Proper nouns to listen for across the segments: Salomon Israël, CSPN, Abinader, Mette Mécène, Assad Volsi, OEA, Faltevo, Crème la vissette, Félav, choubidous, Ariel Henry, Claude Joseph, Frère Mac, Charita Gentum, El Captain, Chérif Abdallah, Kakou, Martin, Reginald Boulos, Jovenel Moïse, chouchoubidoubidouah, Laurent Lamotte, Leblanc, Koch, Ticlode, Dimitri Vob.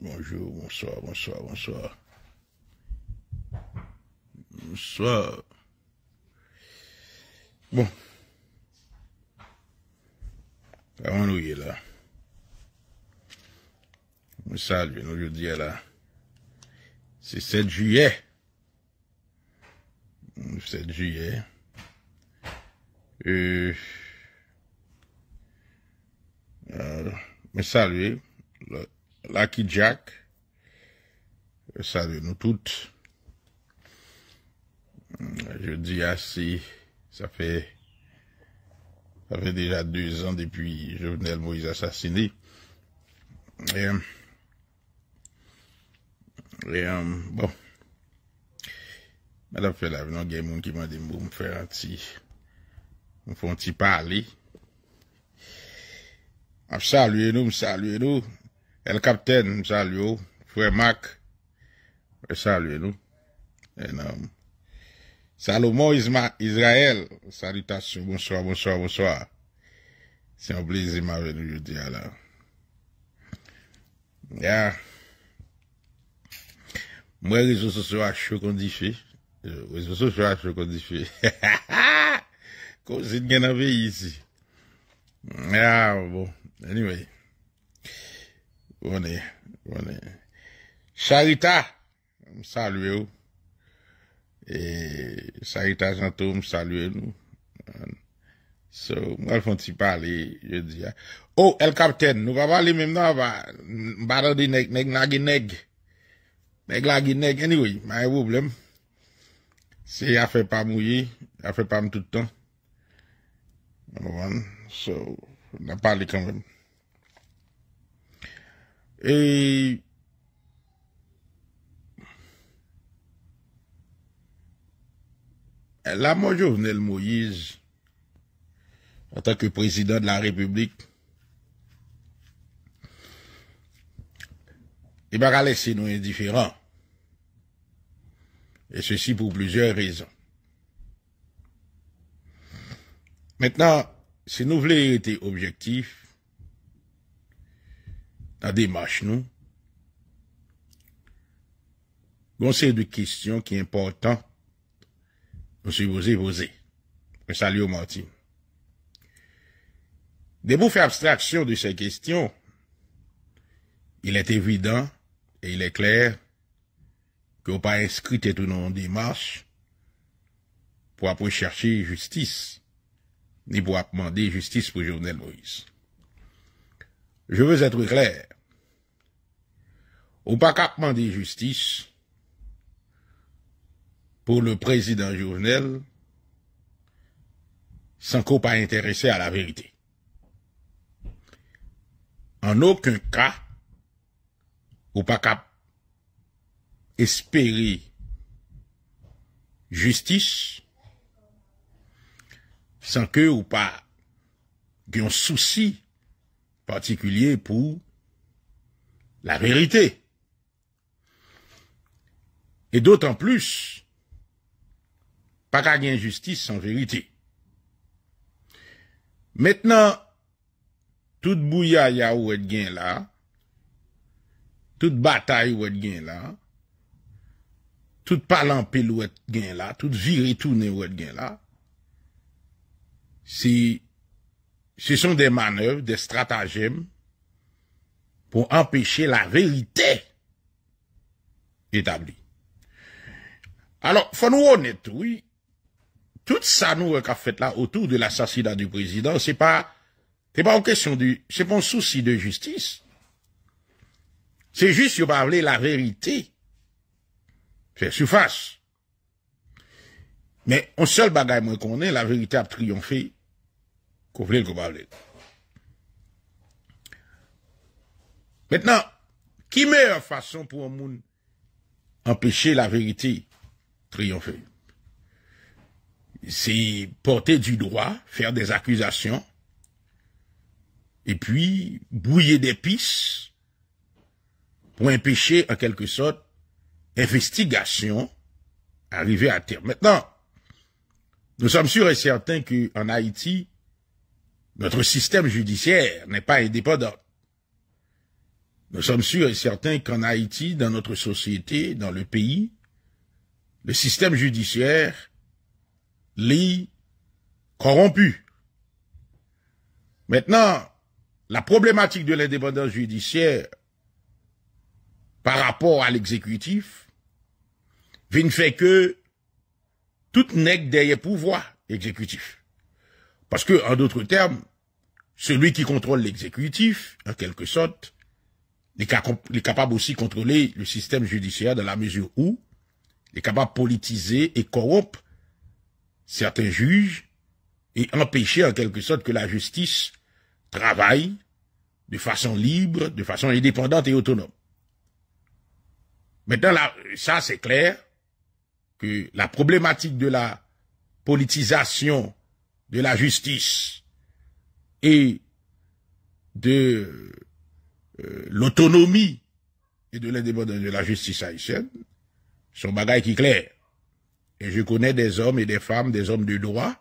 Bonjour, bonsoir, bonsoir, bonsoir. Bonsoir. Bon. Avant nous y est là. Nous saluons aujourd'hui là. C'est 7 juillet. 7 juillet. Me saluer Lucky Jack, saluer nous toutes. Je dis assis, ça fait déjà 2 ans depuis Jovenel Moïse assassiné. Bon, Madame Félav, non, il y a des gens qui m'ont dit me faire un petit. On fait un petit parler. Saluez-nous. El Captain, saluez-nous. Frère Mac, saluez-nous. Salomon Israël, salutations. Bonsoir, bonsoir, bonsoir. C'est un plaisir de nous aujourd'hui là. Yeah. Moi, les réseaux sociaux à chaud condifié. Cousine qui en avait ici. Ah, bon. Anyway. On est. Charita, saluez-vous. Et Charita Gentum, saluez-nous. So, moi, je vais parler, je dis. Oh, El Captain, nous va parler même là, on va parler neg, anyway, pas de problème. C'est affaire pas mouiller, affaire pas tout le temps. So, on a parlé quand même. Et la mort de Jovenel Moïse, en tant que président de la République, il va pas laisser nous indifférents. Et ceci pour plusieurs raisons. Maintenant, si nous voulons être objectifs, dans la démarche, nous, on sait de questions qui sont importantes, nous supposons poser. Un salut au Martin. De vous faire abstraction de ces questions, il est évident et il est clair que vous n'avez pas inscrit tout dans une démarche pour après chercher justice. Ni pour demander justice pour Jovenel Moïse. Je veux être clair. Ou pas qu'à demander justice pour le président Jovenel sans qu'on pas intéressé à la vérité. En aucun cas, ou pas qu'à espérer justice sans que ou pas qu'il y ait un souci particulier pour la vérité. Et d'autant plus, pas qu'il y ait injustice sans vérité. Maintenant, toute bouillaille ou est gain là, toute bataille ou est gain là, toute palampée ou est gain là, toute virée tournée ou est gain là, ce sont des manœuvres, des stratagèmes pour empêcher la vérité établie. Alors, faut nous honnêtes, oui. Tout ça, nous, qu'a fait là, autour de l'assassinat du président, c'est pas une question c'est pas un souci de justice. C'est juste, il faut parler la vérité. Faire surface. Mais, on seul bagaille, moi, qu'on est, la vérité a triomphé. Qu'on voulait qu'on parle. Maintenant, qui meilleure façon pour un monde empêcher la vérité triompher? C'est porter du droit, faire des accusations, et puis brouiller des pistes pour empêcher, en quelque sorte, investigation arriver à terme. Maintenant, nous sommes sûrs et certains qu'en Haïti, Notre système judiciaire n'est pas indépendant. Nous sommes sûrs et certains qu'en Haïti, dans notre société, dans le pays, le système judiciaire l'est corrompu. Maintenant, la problématique de l'indépendance judiciaire par rapport à l'exécutif vient fait que tout nègre derrière pouvoir exécutif. Parce que, en d'autres termes, celui qui contrôle l'exécutif, en quelque sorte, il est capable aussi de contrôler le système judiciaire dans la mesure où il est capable de politiser et corrompre certains juges et empêcher en quelque sorte que la justice travaille de façon libre, de façon indépendante et autonome. Maintenant, ça c'est clair que la problématique de la politisation de la justice et de l'autonomie et de l'indépendance de la justice haïtienne sont bagailles qui clairs. Et je connais des hommes et des femmes, des hommes de droit,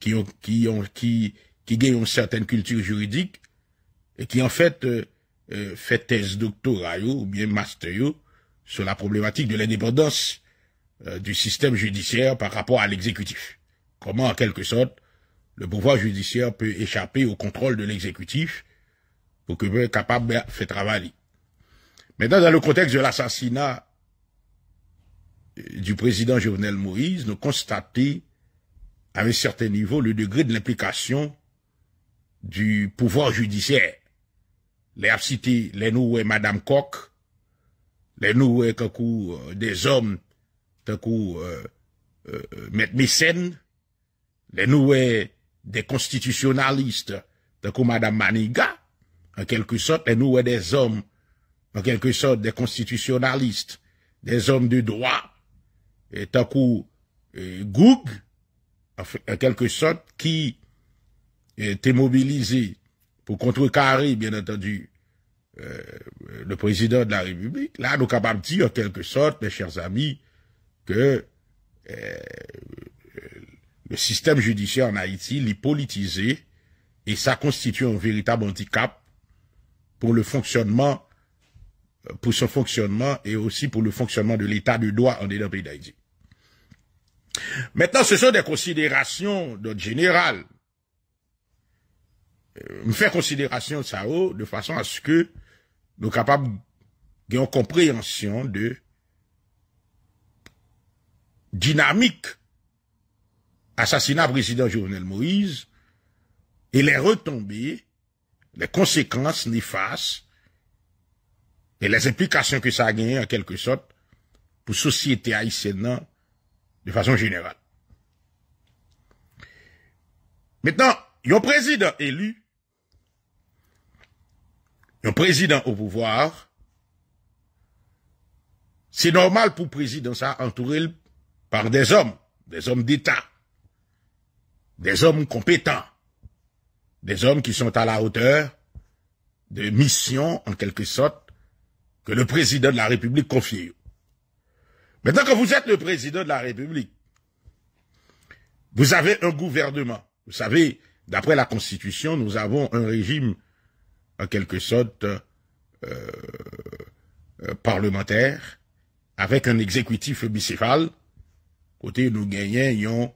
qui gagnent une certaine culture juridique et qui en fait fait thèse doctorale ou bien master sur la problématique de l'indépendance du système judiciaire par rapport à l'exécutif. Comment en quelque sorte le pouvoir judiciaire peut échapper au contrôle de l'exécutif pour que vous soyez capable de faire travailler. Maintenant, dans le contexte de l'assassinat du président Jovenel Moïse, nous constatons à un certain niveau le degré de l'implication du pouvoir judiciaire. Les abcités, les noués Madame Koch, les noués Kakou des hommes, Kakou Mette Mécène, les noués des constitutionnalistes, Kakou Madame Maniga, en quelque sorte, les noués des hommes, en quelque sorte des constitutionnalistes, des hommes de droit, et Kakou Goug, en quelque sorte, qui était mobilisé pour contrecarrer, bien entendu, le président de la République. Là, nous sommes capables de dire, en quelque sorte, mes chers amis, que le système judiciaire en Haïti l'est politisé et ça constitue un véritable handicap pour le fonctionnement, pour son fonctionnement et aussi pour le fonctionnement de l'état de droit en dehors du pays d'Haïti. Maintenant, ce sont des considérations d'ordre général. Me faire considération de ça de façon à ce que nous capables d'avoir une compréhension de dynamique assassinat président Jovenel Moïse et les retombées, les conséquences néfastes et les implications que ça a gagné en quelque sorte pour la société haïtienne de façon générale. Maintenant, un président élu, un président au pouvoir, c'est normal pour le président ça entouré par des hommes d'État, des hommes compétents, des hommes qui sont à la hauteur de missions, en quelque sorte, que le président de la République confie. Maintenant, quand vous êtes le président de la République, vous avez un gouvernement. Vous savez, d'après la Constitution, nous avons un régime, en quelque sorte, parlementaire, avec un exécutif bicéphale, côté nous gagnons,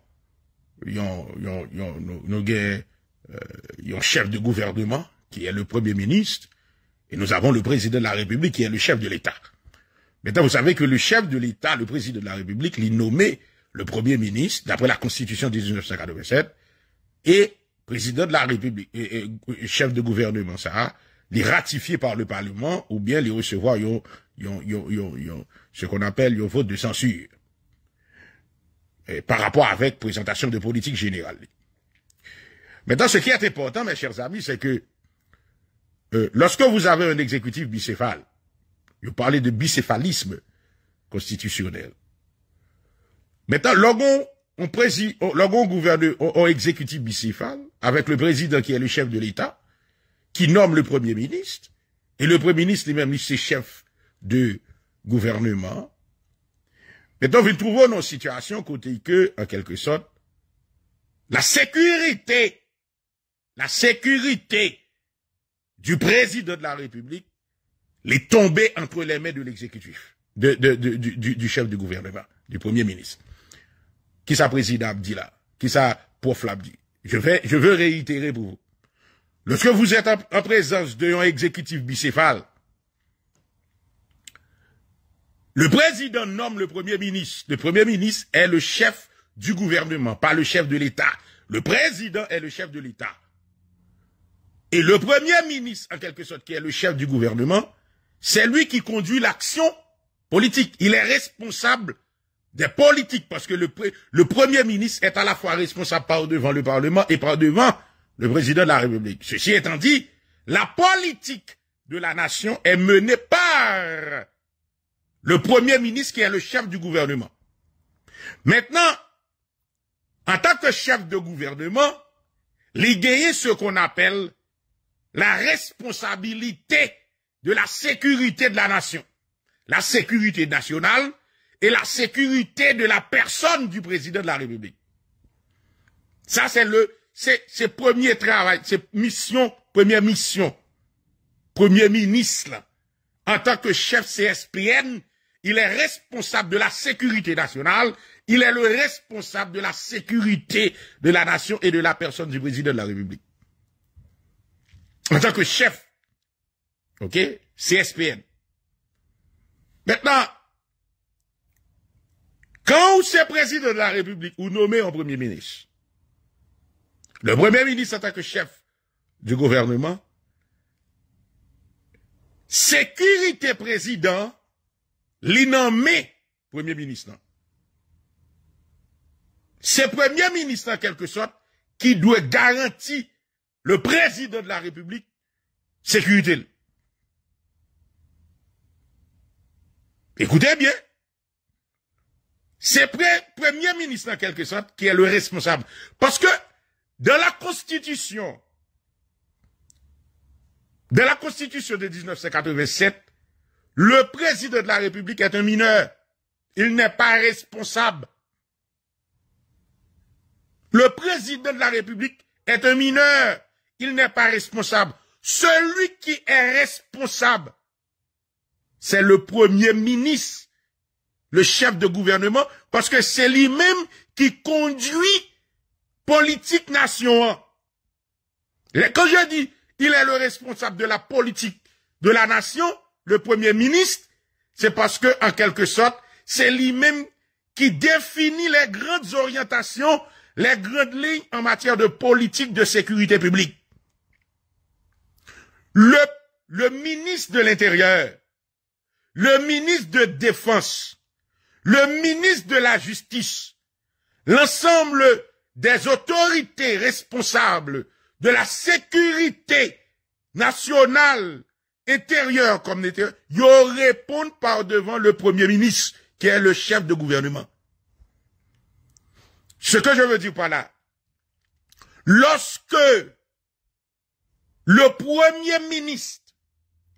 un chef de gouvernement, qui est le Premier ministre, et nous avons le président de la République, qui est le chef de l'État. Maintenant, vous savez que le chef de l'État, le président de la République, l'y nommait le Premier ministre, d'après la Constitution de 1987, et président de la République, et chef de gouvernement, ça, les ratifier par le Parlement, ou bien les recevoir, ce qu'on appelle le vote de censure, et par rapport avec présentation de politique générale. Maintenant, ce qui est important, mes chers amis, c'est que lorsque vous avez un exécutif bicéphale, je parlais de bicéphalisme constitutionnel. Maintenant, lorsqu'on gouverne au exécutif bicéphale, avec le président qui est le chef de l'État, qui nomme le Premier ministre, et le Premier ministre lui-même, c'est chef de gouvernement. Maintenant, nous trouvons nos situations côté que, en quelque sorte, la sécurité la sécurité du président de la République l'est tombée entre les mains de l'exécutif, du chef du gouvernement, du premier ministre. Qui ça président Abdi là? Qui ça prof Abdi? Je veux réitérer pour vous. Lorsque vous êtes en présence d'un exécutif bicéphale, le président nomme le premier ministre. Le premier ministre est le chef du gouvernement, pas le chef de l'État. Le président est le chef de l'État. Et le premier ministre, en quelque sorte, qui est le chef du gouvernement, c'est lui qui conduit l'action politique. Il est responsable des politiques parce que le premier ministre est à la fois responsable par devant le Parlement et par devant le président de la République. Ceci étant dit, la politique de la nation est menée par le premier ministre qui est le chef du gouvernement. Maintenant, en tant que chef de gouvernement, il a ce qu'on appelle la responsabilité de la sécurité de la nation, la sécurité nationale et la sécurité de la personne du président de la République. Ça, c'est le premier travail, c'est mission, premier ministre, là. En tant que chef CSPN, il est responsable de la sécurité nationale, il est le responsable de la sécurité de la nation et de la personne du président de la République. En tant que chef, ok, CSPN. Maintenant, quand c'est président de la République ou nommé en premier ministre, le premier ministre en tant que chef du gouvernement, sécurité président, l'innommé premier ministre. C'est premier ministre en quelque sorte qui doit garantir le président de la République sécurité. Écoutez bien. C'est premier ministre en quelque sorte qui est le responsable. Parce que dans la Constitution, de 1987, le président de la République est un mineur. Il n'est pas responsable. Le président de la République est un mineur. Il n'est pas responsable. Celui qui est responsable, c'est le premier ministre, le chef de gouvernement, parce que c'est lui-même qui conduit politique nationale. Quand je dis, il est le responsable de la politique de la nation, le premier ministre, c'est parce que, en quelque sorte, c'est lui-même qui définit les grandes orientations, les grandes lignes en matière de politique de sécurité publique. Le ministre de l'Intérieur, le ministre de Défense, le ministre de la Justice, l'ensemble des autorités responsables de la sécurité nationale, intérieure comme intérieure, ils répondent par devant le premier ministre, qui est le chef de gouvernement. Ce que je veux dire par là, lorsque le premier ministre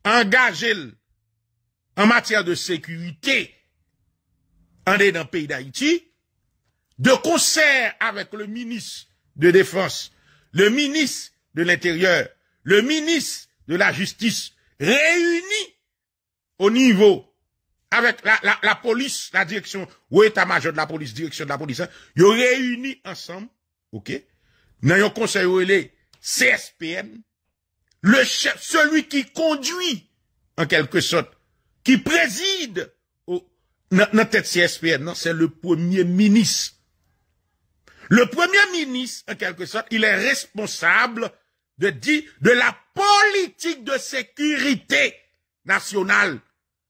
engage en matière de sécurité en est dans le pays d'Haïti, de concert avec le ministre de Défense, le ministre de l'Intérieur, le ministre de la Justice, réunis au niveau avec la police, la direction, ou état-major de la police, direction de la police, hein, ils réunis ensemble, ok, dans un conseil relais CSPN, le chef, celui qui conduit, en quelque sorte, qui préside notre tête CSPN, c'est le premier ministre. Le premier ministre, en quelque sorte, il est responsable de la politique de sécurité nationale.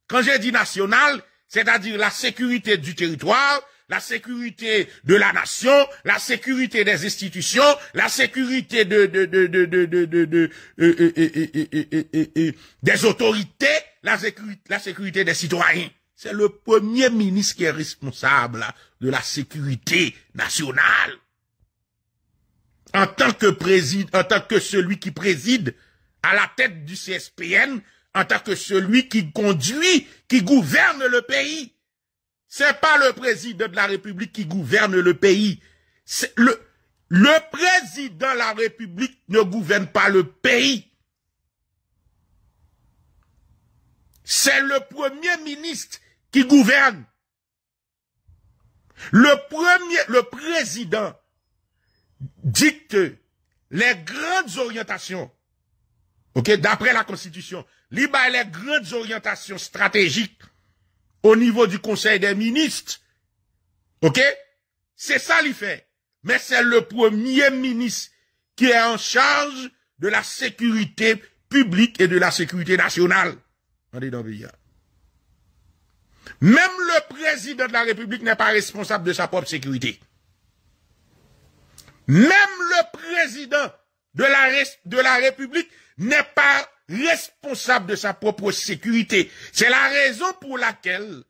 Quand j'ai dit nationale, c'est-à-dire la sécurité du territoire, la sécurité de la nation, la sécurité des institutions, la sécurité des autorités, la sécurité des citoyens. C'est le premier ministre qui est responsable de la sécurité nationale. En tant que président, en tant que celui qui préside à la tête du CSPN, en tant que celui qui conduit, qui gouverne le pays. C'est pas le président de la République qui gouverne le pays. C'est le, Le président de la République ne gouverne pas le pays. C'est le premier ministre qui gouverne. Le président dicte les grandes orientations. OK, d'après la Constitution, il a les grandes orientations stratégiques au niveau du Conseil des ministres. OK? C'est ça qu'il fait. Mais c'est le premier ministre qui est en charge de la sécurité publique et de la sécurité nationale. Même le président de la République n'est pas responsable de sa propre sécurité. Même le président de la République n'est pas responsable de sa propre sécurité. C'est la raison pour laquelle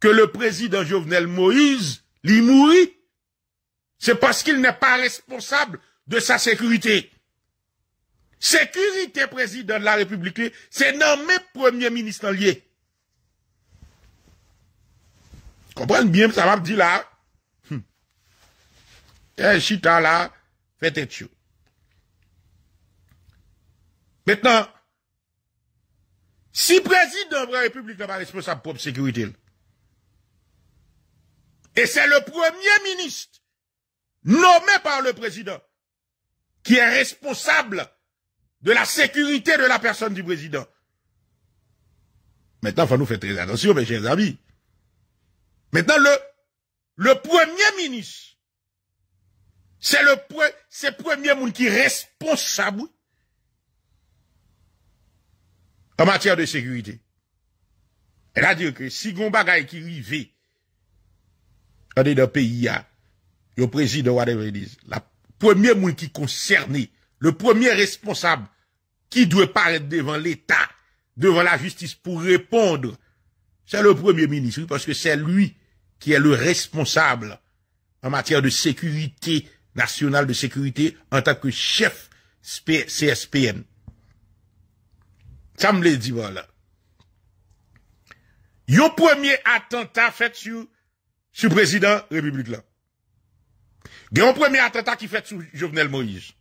que le président Jovenel Moïse l'y mourit. C'est parce qu'il n'est pas responsable de sa sécurité. Sécurité président de la République, c'est nommé premier ministre lié. Comprenez bien, ça m'a dit là. Chita là, fait tête chaud. Maintenant, si président de la République n'est pas responsable pour la sécurité, et c'est le premier ministre nommé par le président, qui est responsable de la sécurité de la personne du président. Maintenant, il faut nous faire très attention, mes chers amis. Maintenant, le premier ministre, c'est le premier monde qui est responsable en matière de sécurité. Elle a dit que si gon bagay qui rive, on est dans le pays, le président, whatever it is, la première monde qui concerné, le premier responsable qui doit paraître devant l'État, devant la justice pour répondre, c'est le premier ministre, parce que c'est lui qui est le responsable en matière de sécurité nationale, de sécurité en tant que chef CSPN. Ça me l'a dit, voilà. Yon premier attentat fait sur président République là. Il y a un premier attentat qui fait sous Jovenel Moïse.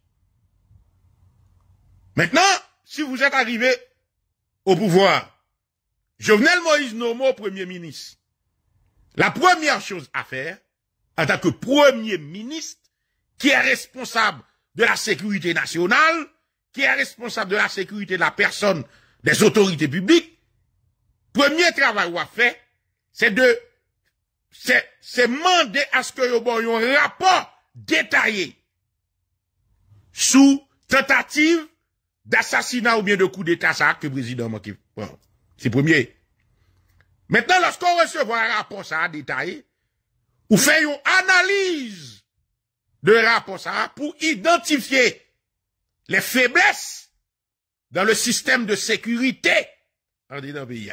Maintenant, si vous êtes arrivé au pouvoir, Jovenel Moïse nomme premier ministre. La première chose à faire, en tant que premier ministre, qui est responsable de la sécurité nationale, qui est responsable de la sécurité de la personne, des autorités publiques, premier travail à faire, c'est demander à ce que vous ayez un rapport détaillé sous tentative d'assassinat ou bien de coup d'État, ça que le président manque. Bon, c'est premier. Maintenant, lorsqu'on recevra un rapport ça détaillé, ou fait une analyse de rapport ça pour identifier les faiblesses dans le système de sécurité en dedans pays.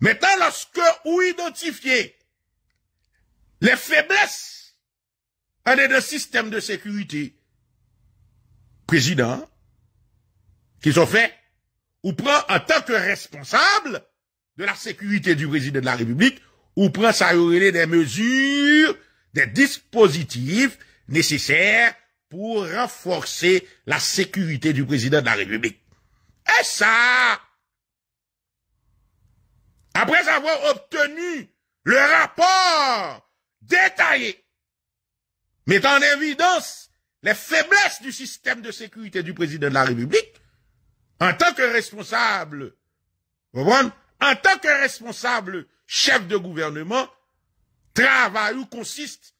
Maintenant, lorsque vous identifiez les faiblesses en dedans système de sécurité, président, qu'ils ont fait, ou prend en tant que responsable de la sécurité du président de la République, ou prend sa relève des mesures, des dispositifs nécessaires pour renforcer la sécurité du président de la République. Et ça, après avoir obtenu le rapport détaillé, mettant en évidence les faiblesses du système de sécurité du président de la République, en tant que responsable, vous comprenez? En tant que responsable chef de gouvernement, travail consiste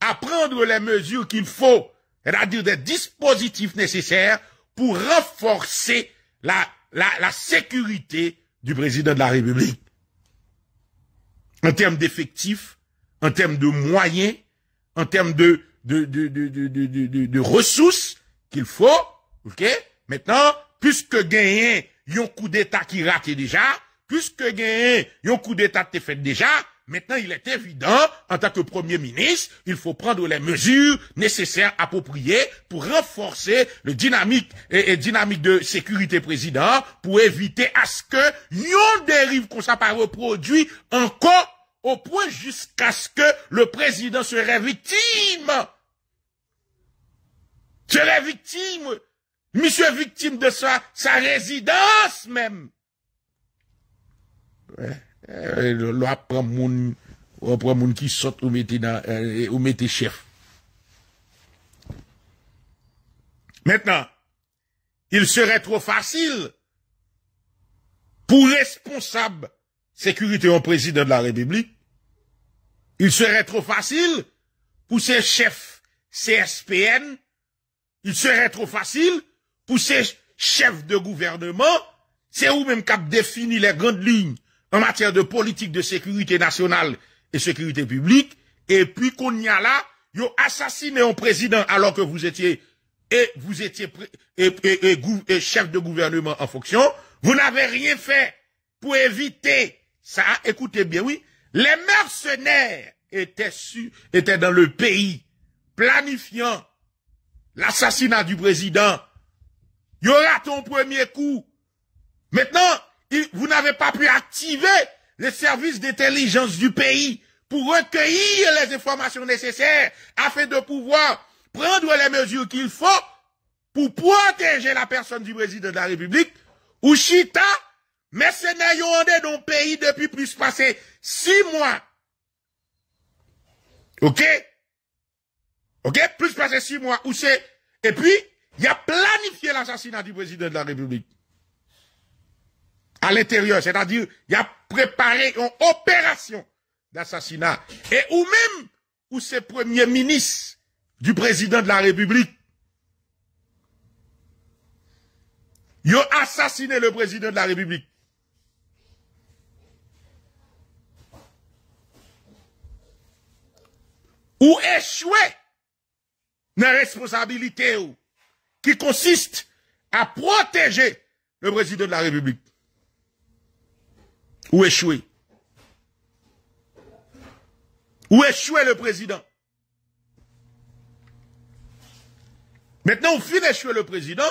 à prendre les mesures qu'il faut, c'est-à-dire des dispositifs nécessaires pour renforcer la sécurité du président de la République. En termes d'effectifs, en termes de moyens, en termes de ressources qu'il faut, ok? Maintenant, puisque gagné, yon coup d'État qui rate déjà, puisque gagné, yon coup d'État te fait déjà, maintenant il est évident, en tant que premier ministre, il faut prendre les mesures nécessaires, appropriées, pour renforcer le dynamique et dynamique de sécurité président, pour éviter à ce que yon dérive qu'on ne soit pas reproduit encore au point jusqu'à ce que le président serait victime C'est la victime. Monsieur victime de sa résidence même. On prend moun qui saute ou mettez chef. Maintenant, il serait trop facile pour responsable sécurité au président de la République. Il serait trop facile pour ces chefs CSPN. Il serait trop facile pour ces chefs de gouvernement. C'est eux-mêmes qui définissent les grandes lignes en matière de politique de sécurité nationale et sécurité publique. Et puis qu'on y a là, ils ont assassiné un président alors que vous étiez chef de gouvernement en fonction. Vous n'avez rien fait pour éviter ça. Écoutez bien, oui. Les mercenaires étaient dans le pays, planifiant l'assassinat du président. Il y aura ton premier coup. Maintenant, vous n'avez pas pu activer les services d'intelligence du pays pour recueillir les informations nécessaires afin de pouvoir prendre les mesures qu'il faut pour protéger la personne du président de la République. Ou Chita, mercenaires yon dans le pays depuis plus passé 6 mois. Ok? Ok? Plus passé 6 mois. Ou c'est, et puis, il a planifié l'assassinat du président de la République. À l'intérieur, c'est-à-dire, il a préparé une opération d'assassinat. Et ou même, ou c'est premier ministre du président de la République. Ils ont assassiné le président de la République. Ou échoué dans la responsabilité qui consiste à protéger le président de la République. Ou échoué. Ou échoué le président. Maintenant, on finit échouer le président.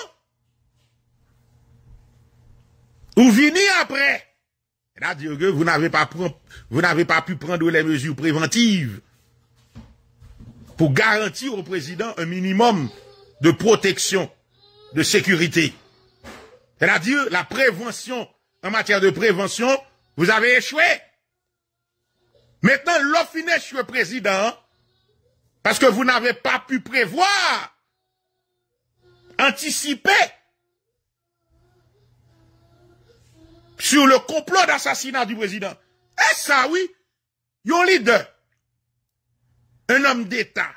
Ou vini après. C'est-à-dire que vous n'avez pas pu prendre les mesures préventives pour garantir au président un minimum de protection, de sécurité. C'est-à-dire la prévention, en matière de prévention, vous avez échoué. Maintenant, l'offre finie échoué président, parce que vous n'avez pas pu prévoir, anticiper, sur le complot d'assassinat du président. Et ça, oui, yon leader, un homme d'État,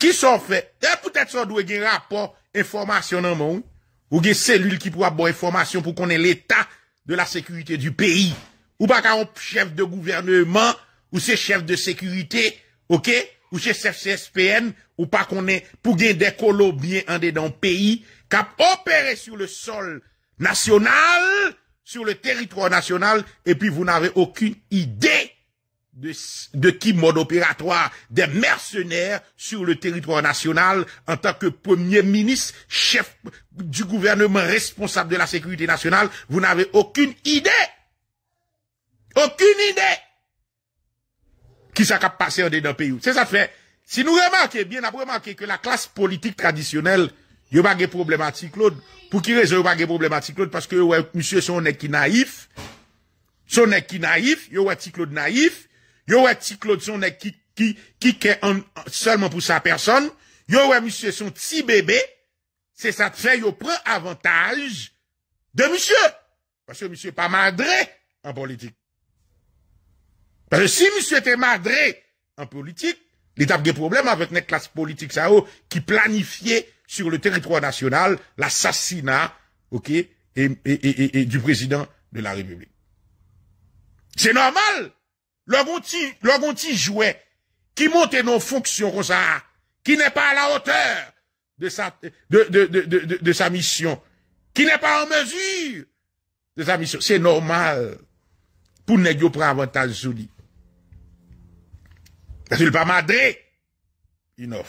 qui s'en fait, et peut-être ça doit avoir un rapport, information dans le monde, ou une cellule qui pourra avoir information pour qu'on ait l'état de la sécurité du pays, ou pas qu'un chef de gouvernement, ou c'est chef de sécurité, ok, ou c'est chef CSPN, ou pas qu'on ait, pour gagner des colos bien en dedans pays, qui a opéré sur le sol national, sur le territoire national, et puis vous n'avez aucune idée de qui mode opératoire des mercenaires sur le territoire national en tant que premier ministre, chef du gouvernement responsable de la sécurité nationale. Vous n'avez aucune idée. Aucune idée. Qui ça qu'a passé en dedans pays. C'est ça fait. Si nous remarquons bien, nous remarquons que la classe politique traditionnelle, il n'y a pas de problème à Ticlode. Pour qui raison il n'y a pas de problème à Ticlode? Parce que, ouais, monsieur, son nez qui naïf. Son nez qui naïf. Yo, ouais, Ticlode naïf. Yo, ouais, Ticlode, son nez qui est seulement pour sa personne. Yo, ouais, monsieur, son petit bébé. C'est ça qui fait, yo, prend avantage de monsieur. Parce que monsieur pas madré en politique. Parce que si monsieur était madré en politique, il n'y a pas de problème avec la classe politique, ça, qui planifiait sur le territoire national, l'assassinat, ok, et du président de la République. C'est normal. Leur gonti jouet, qui monte nos fonctions comme ça, qui n'est pas à la hauteur de sa mission, qui n'est pas en mesure de sa mission. C'est normal. Pour négocier pour avantage sur lui. Parce qu'il n'est pas madré. Enough.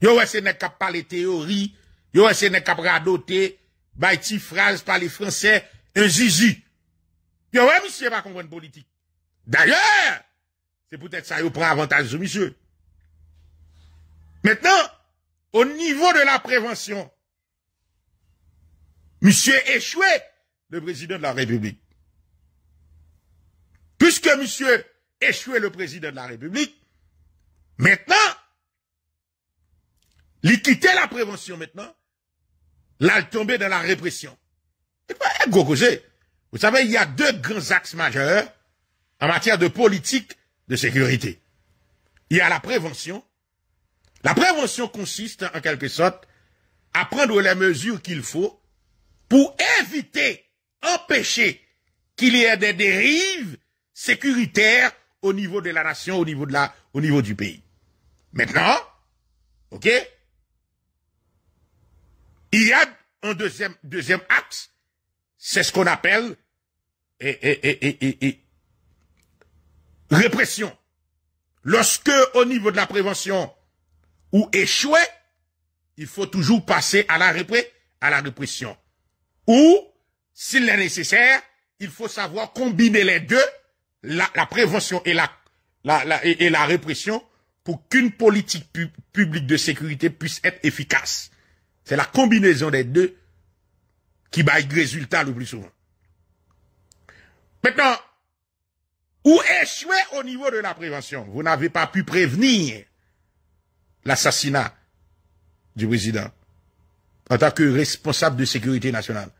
Yo, ouais, c'est n'est qu'à parler théorie. Yo, ouais, c'est n'est qu'à radoter. Baïti phrase par les Français. Un zizi. Yo, ouais, monsieur, pas comprendre politique. D'ailleurs, c'est peut-être ça, yo, prend avantage, monsieur. Maintenant, au niveau de la prévention. Monsieur échoué, le président de la République. Puisque monsieur échoué le président de la République, maintenant, il quittait la prévention maintenant, là il tombait dans la répression. Vous savez, il y a deux grands axes majeurs en matière de politique de sécurité. Il y a la prévention. La prévention consiste, en quelque sorte, à prendre les mesures qu'il faut pour éviter, empêcher qu'il y ait des dérives sécuritaires au niveau de la nation, au niveau du pays. Maintenant, ok, il y a un deuxième axe, c'est ce qu'on appelle répression. Lorsque, au niveau de la prévention, ou échouer, il faut toujours passer à la répression. Ou, s'il est nécessaire, il faut savoir combiner les deux, la prévention et la répression, pour qu'une politique publique de sécurité puisse être efficace. C'est la combinaison des deux qui baille résultat le plus souvent. Maintenant, ou échouer au niveau de la prévention. Vous n'avez pas pu prévenir l'assassinat du président en tant que responsable de sécurité nationale.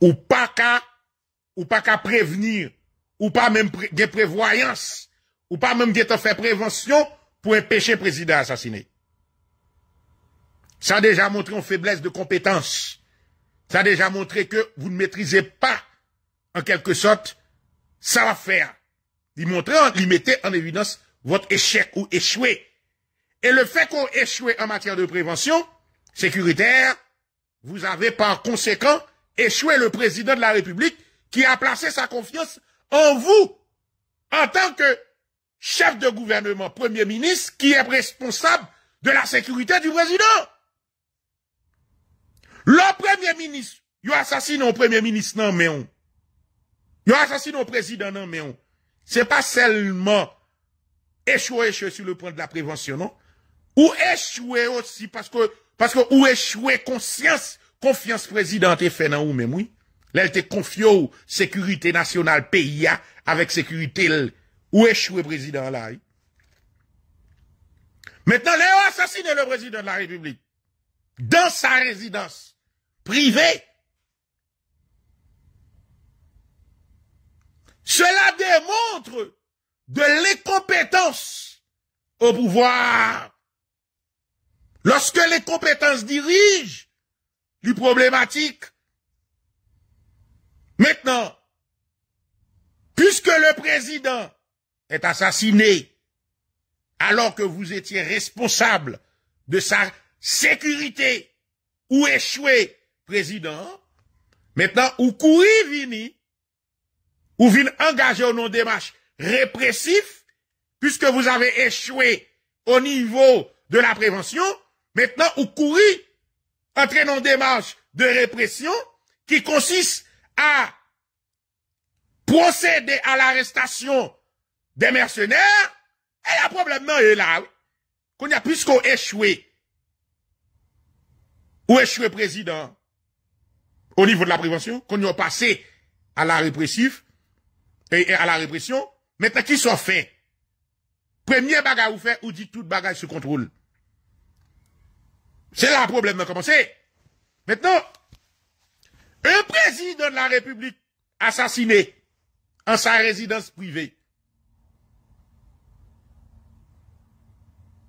Ou pas qu'à prévenir, ou pas même des prévoyances, ou pas même de faire prévention pour empêcher le président assassiné. Ça a déjà montré une faiblesse de compétence. Ça a déjà montré que vous ne maîtrisez pas, en quelque sorte, ça va faire. Il mettait en évidence votre échec ou échoué. Et le fait qu'on échoué en matière de prévention sécuritaire, vous avez par conséquent échoué le président de la République qui a placé sa confiance en vous, en tant que chef de gouvernement, premier ministre, qui est responsable de la sécurité du président. Le premier ministre, il a assassiné un premier ministre, non, mais on. Il a assassiné un président, non, mais on. C'est pas seulement échouer sur le point de la prévention, non? Ou échouer aussi, parce que ou échouer confiance président est fait dans ou même, oui. Là, elle te confie au sécurité nationale PIA avec sécurité, ou échouer président là, oui. Maintenant, là, on a assassiné le président de la République dans sa résidence privée. Cela démontre de l'incompétence au pouvoir. Lorsque l'incompétence dirige, les problématiques. Maintenant, puisque le président est assassiné, alors que vous étiez responsable de sa sécurité ou échoué, président, maintenant, ou courir vini, ou vini engager au nom de démarche répressif, puisque vous avez échoué au niveau de la prévention, maintenant, vous courez, entraînant une démarche de répression qui consiste à procéder à l'arrestation des mercenaires, et le problème non est là, qu'on a puisqu'on échoué, ou échoué président, au niveau de la prévention, qu'on a passé à la répressif, et à la répression. Maintenant, qui sont faits? Premier bagage ou fait, ou dit tout bagage sous contrôle. C'est là le problème de commencer. Maintenant, un président de la République assassiné en sa résidence privée.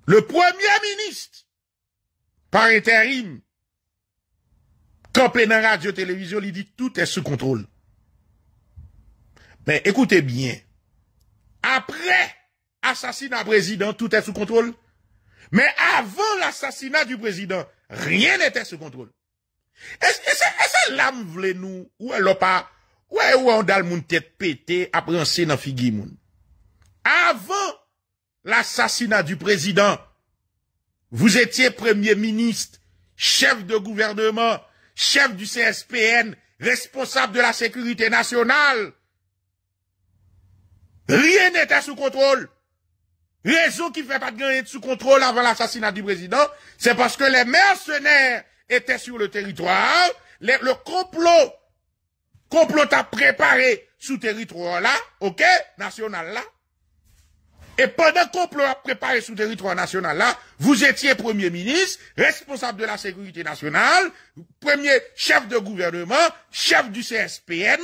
Le premier ministre, par intérim, campé dans la radio-télévision, il dit tout est sous contrôle. Mais écoutez bien. Après assassinat président, tout est sous contrôle. Mais avant l'assassinat du président, rien n'était sous contrôle. Est-ce l'âme voulait nous, ou elle pas, ou on a le monde tête pété, après on s'est dans figure moun. Avant l'assassinat du président, vous étiez premier ministre, chef de gouvernement, chef du CSPN, responsable de la sécurité nationale. Rien n'était sous contrôle. Raison qui fait pas gagner sous contrôle avant l'assassinat du président, c'est parce que les mercenaires étaient sur le territoire, le complot a préparé sous territoire là, ok, national là. Et pendant le complot a préparé sous territoire national là, vous étiez premier ministre, responsable de la sécurité nationale, premier chef de gouvernement, chef du CSPN,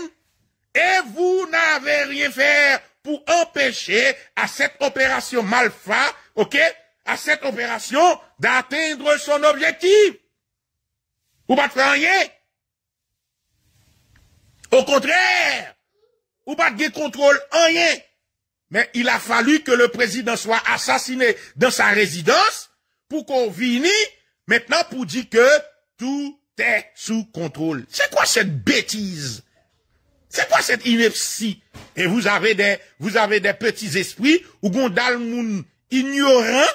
et vous n'avez rien fait pour empêcher à cette opération malfa, ok, à cette opération d'atteindre son objectif. Ou pas de faire rien. Au contraire, ou pas de contrôle rien. Mais il a fallu que le président soit assassiné dans sa résidence pour qu'on vienne maintenant pour dire que tout est sous contrôle. C'est quoi cette bêtise? C'est quoi cette ineptie? Et vous avez des petits esprits, ou gondalmoun ignorants,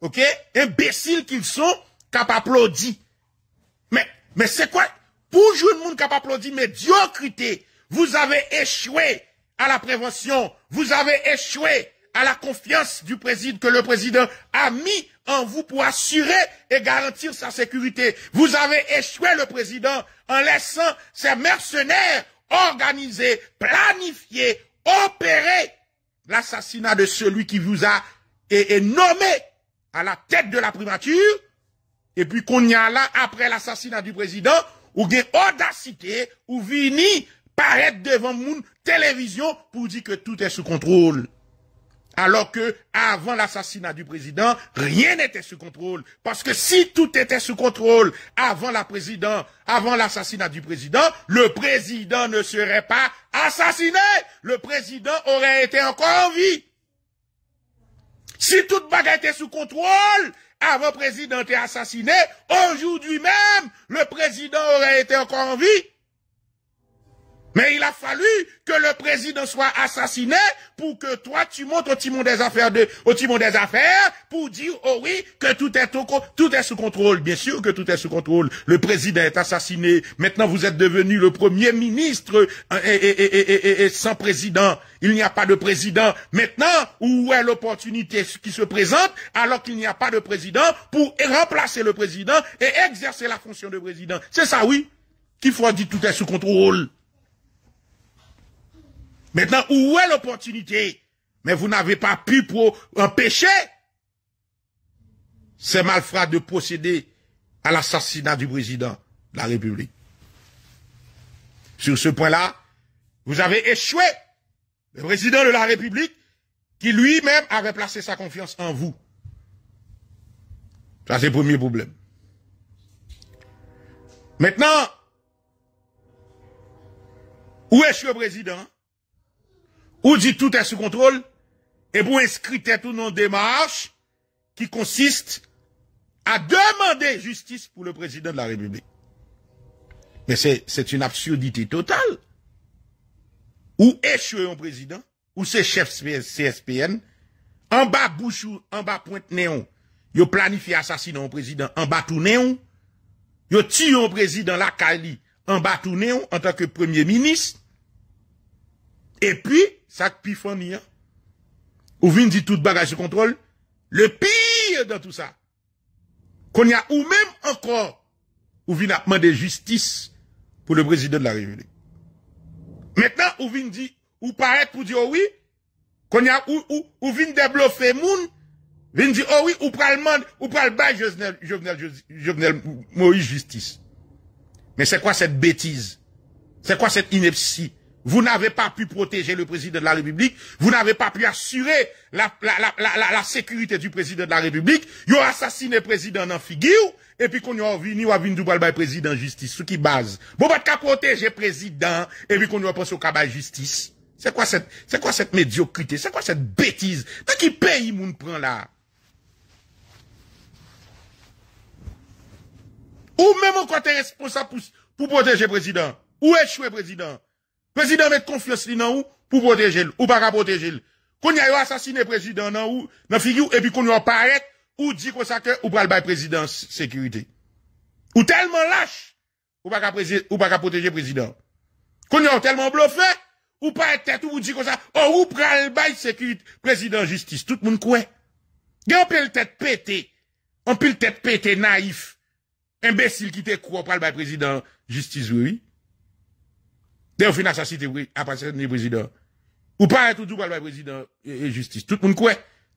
ok, imbéciles qu'ils sont, cap applaudi. Mais c'est quoi? Pour jouer le monde cap applaudi, médiocrité, vous avez échoué à la prévention, vous avez échoué à la confiance du président que le président a mis en vous pour assurer et garantir sa sécurité. Vous avez échoué le président en laissant ses mercenaires organiser, planifier, opérer l'assassinat de celui qui vous a nommé à la tête de la primature. Et puis qu'on y a là, après l'assassinat du président, ou gain audacité, ou vini paraître devant moun télévision pour dire que tout est sous contrôle. Alors que, avant l'assassinat du président, rien n'était sous contrôle. Parce que si tout était sous contrôle avant l'assassinat du président, le président ne serait pas assassiné. Le président aurait été encore en vie. Si toute bagarre était sous contrôle, avant le président était assassiné, aujourd'hui même, le président aurait été encore en vie. Mais il a fallu que le président soit assassiné pour que toi tu montes au timon des affaires pour dire oh oui que tout est sous contrôle. Bien sûr que tout est sous contrôle. Le président est assassiné. Maintenant vous êtes devenu le premier ministre sans président. Il n'y a pas de président. Maintenant où est l'opportunité qui se présente alors qu'il n'y a pas de président pour remplacer le président et exercer la fonction de président. C'est ça oui qu'il faut dire tout est sous contrôle. Maintenant, où est l'opportunité? Mais vous n'avez pas pu pour empêcher ces malfrats de procéder à l'assassinat du président de la République. Sur ce point-là, vous avez échoué. Le président de la République, qui lui-même avait placé sa confiance en vous. Ça, c'est le premier problème. Maintenant, où échoue le président? Ou dit tout est sous contrôle, et vous inscrivez tout dans une démarche qui consiste à demander justice pour le président de la République. Mais c'est une absurdité totale. Ou échouer un président, ou ses chefs CSPN, en bas bouchou, en bas pointe néon, ils planifient assassiner un président en bas tout néon, ils tuent un président la Kali en bas tout néon en tant que premier ministre, et puis, ça qui fini, hein? Ou vient dit tout bagage sous contrôle, le pire dans tout ça, qu'on y a ou même encore, ou vient demander justice pour le président de la République. Maintenant, ou vient dit, ou paraître pour dire oh oui, qu'on y a ou vient débluffer moun, vient dire oh oui, ou pral mande, ou pral bail Jovenel Moïse justice. Mais c'est quoi cette bêtise? C'est quoi cette ineptie? Vous n'avez pas pu protéger le président de la République. Vous n'avez pas pu assurer la sécurité du président de la République. Vous avez assassiné le président en figure. Et puis, qu'on a venu à Vindoubal by président justice. Ce qui base. Bon, pas de protéger le président. Et puis, qu'on a pensé au cabal justice. C'est quoi cette médiocrité? C'est quoi cette bêtise? Dans quel pays moun prend là? Ou même encore t'es responsable pour protéger le président? Ou échouer le président? Président met confiance dans ou pour protéger ou pas protéger. Qu'on y a assassiné président dans ou dans figure et puis qu'on y a paraître ou dit qu'on ça que ou pas le président sécurité. Ou tellement lâche ou pas protéger président. Qu'on y a tellement bluffé ou pas être tête ou dit qu'on ça ou pral bail sécurité président justice tout le monde croit. On pile tête pété naïf. Imbécile qui te croit par le président justice, oui. Dès au final, ça cité, oui, après ça, le président. Ou pas, tout le par le président et justice. Tout le monde quoi?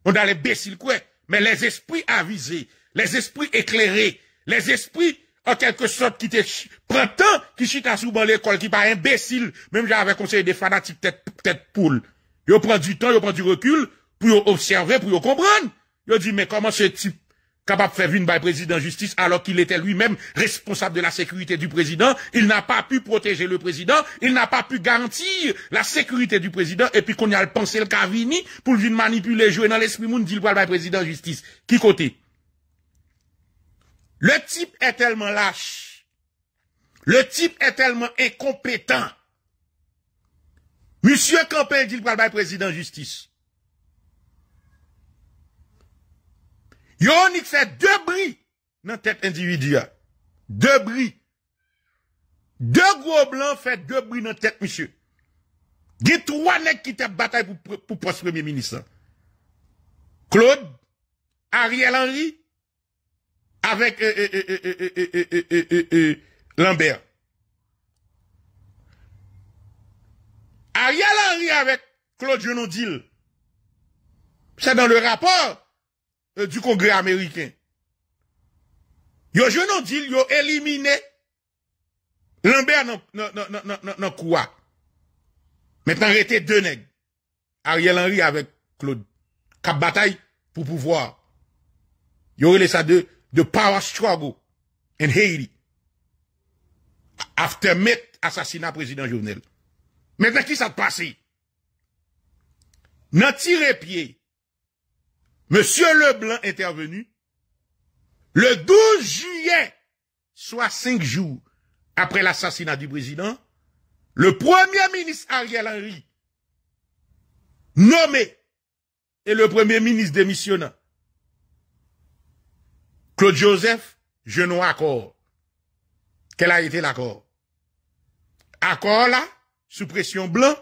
On a les béciles quoi? Mais les esprits avisés, les esprits éclairés, les esprits, en quelque sorte, qui te prend temps, qui chita souvent l'école, qui pas imbécile, même j'avais conseillé des fanatiques tête poule. Ils prennent du temps, ils prennent du recul, pour observer, pour comprendre. Ils disent, mais comment ce type capable de faire vivre par président justice alors qu'il était lui-même responsable de la sécurité du président, il n'a pas pu protéger le président, il n'a pas pu garantir la sécurité du président, et puis qu'on y a le pensé le Cavini pour lui manipuler, jouer dans l'esprit monde, dit le par président justice. Qui côté? Le type est tellement lâche. Le type est tellement incompétent. Monsieur Campbell dit le par le président justice. Yonick fait deux bris dans tête individuelle. Deux bris. Deux gros blancs fait deux bris dans tête, monsieur. Il y a trois nègres qui te bataille pour poste premier ministre. Claude, Ariel Henry, avec Lambert. Ariel Henry avec Claude Joseph. C'est dans le rapport du Congrès américain. Yo Joseph, yo éliminé Lambert non quoi. Maintenant arrêtez deux nègres. Ariel Henry avec Claude. Cap bataille pour pouvoir. Yo relé ça de power struggle in Haiti. After Met assassinat président Jovenel. Maintenant qui ça passé? Nan tiré pied. Monsieur Leblanc intervenu le 12 juillet, soit 5 jours après l'assassinat du président, le premier ministre Ariel Henry, nommé, et le premier ministre démissionnant, Claude Joseph, je n'ai accord. Quel a été l'accord? Accord là, sous pression blanc,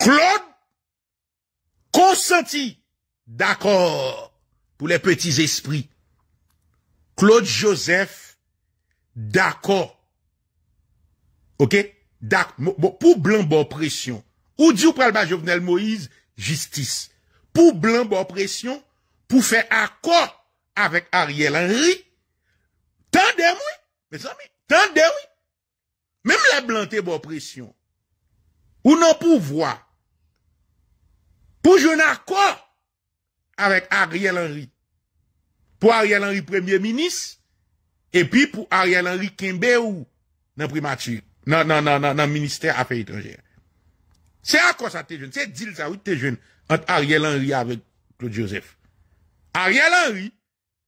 Claude consentit. D'accord, pour les petits esprits. Claude Joseph, d'accord. Ok? D'accord. Pour blanc, bon pression. Ou dit ou pral ba Jovenel Moïse, justice. Pour blanc, bon pression, pour faire accord avec Ariel Henry, tendez-moi, mes amis, tendez-moi. Même la blanté, bon pression. Ou non pouvoir. Pour je n'accord avec Ariel Henry. Pour Ariel Henry, premier ministre, et puis pour Ariel Henry, Kimbeou, dans primature, dans ministère affaires étrangères. C'est à quoi ça t'es jeune? C'est deal ça, oui, t'es jeune, entre Ariel Henry avec Claude Joseph. Ariel Henry,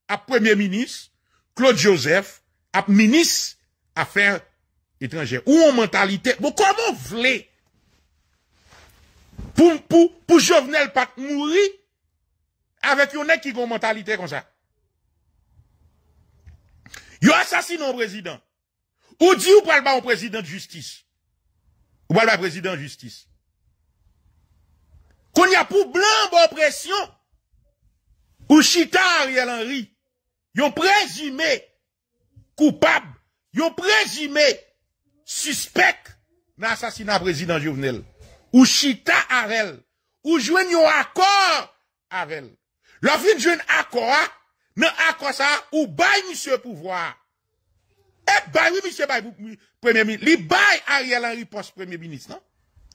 à premier ministre, Claude Joseph, à ministre affaires étrangères. Ou en mentalité, bon, comment voulez? Pour Jovenel pas mourir, avec yon nèg qui ont mentalité comme ça. Yon assassiné un président. Ou dit ou pral ba un président de justice. Ou pral ba président de justice. Qu'on y a pour blanc oppression. Ou chita Ariel Henry. Yon présumé coupable. Yon présumé suspect dans l'assassinat président Jovenel. Ou chita Ariel. Ou jouen yon accord Ariel. La fin jeune accord, non accord ça, ou baille monsieur pouvoir. Et baille, oui, monsieur baille, premier ministre. Li baille Ariel Henry poste premier ministre, non?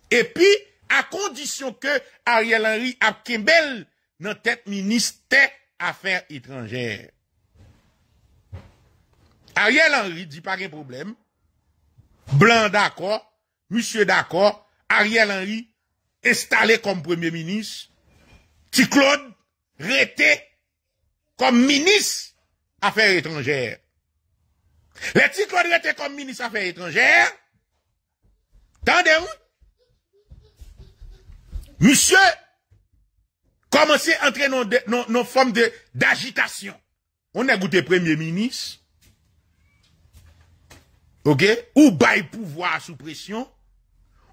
Et puis, à condition que Ariel Henry a Kimbel, non tête ministère affaires étrangères. Ariel Henry dit pas de problème. Blanc d'accord, monsieur d'accord, Ariel Henry installé comme premier ministre. Ticlode rété comme ministre affaires étrangères. Les Ticlode rété comme ministre affaires étrangères. Tendez-vous? Monsieur, commencez à entrer dans forme d'agitation. On a goûté premier ministre. Ok? Ou bail pouvoir sous pression.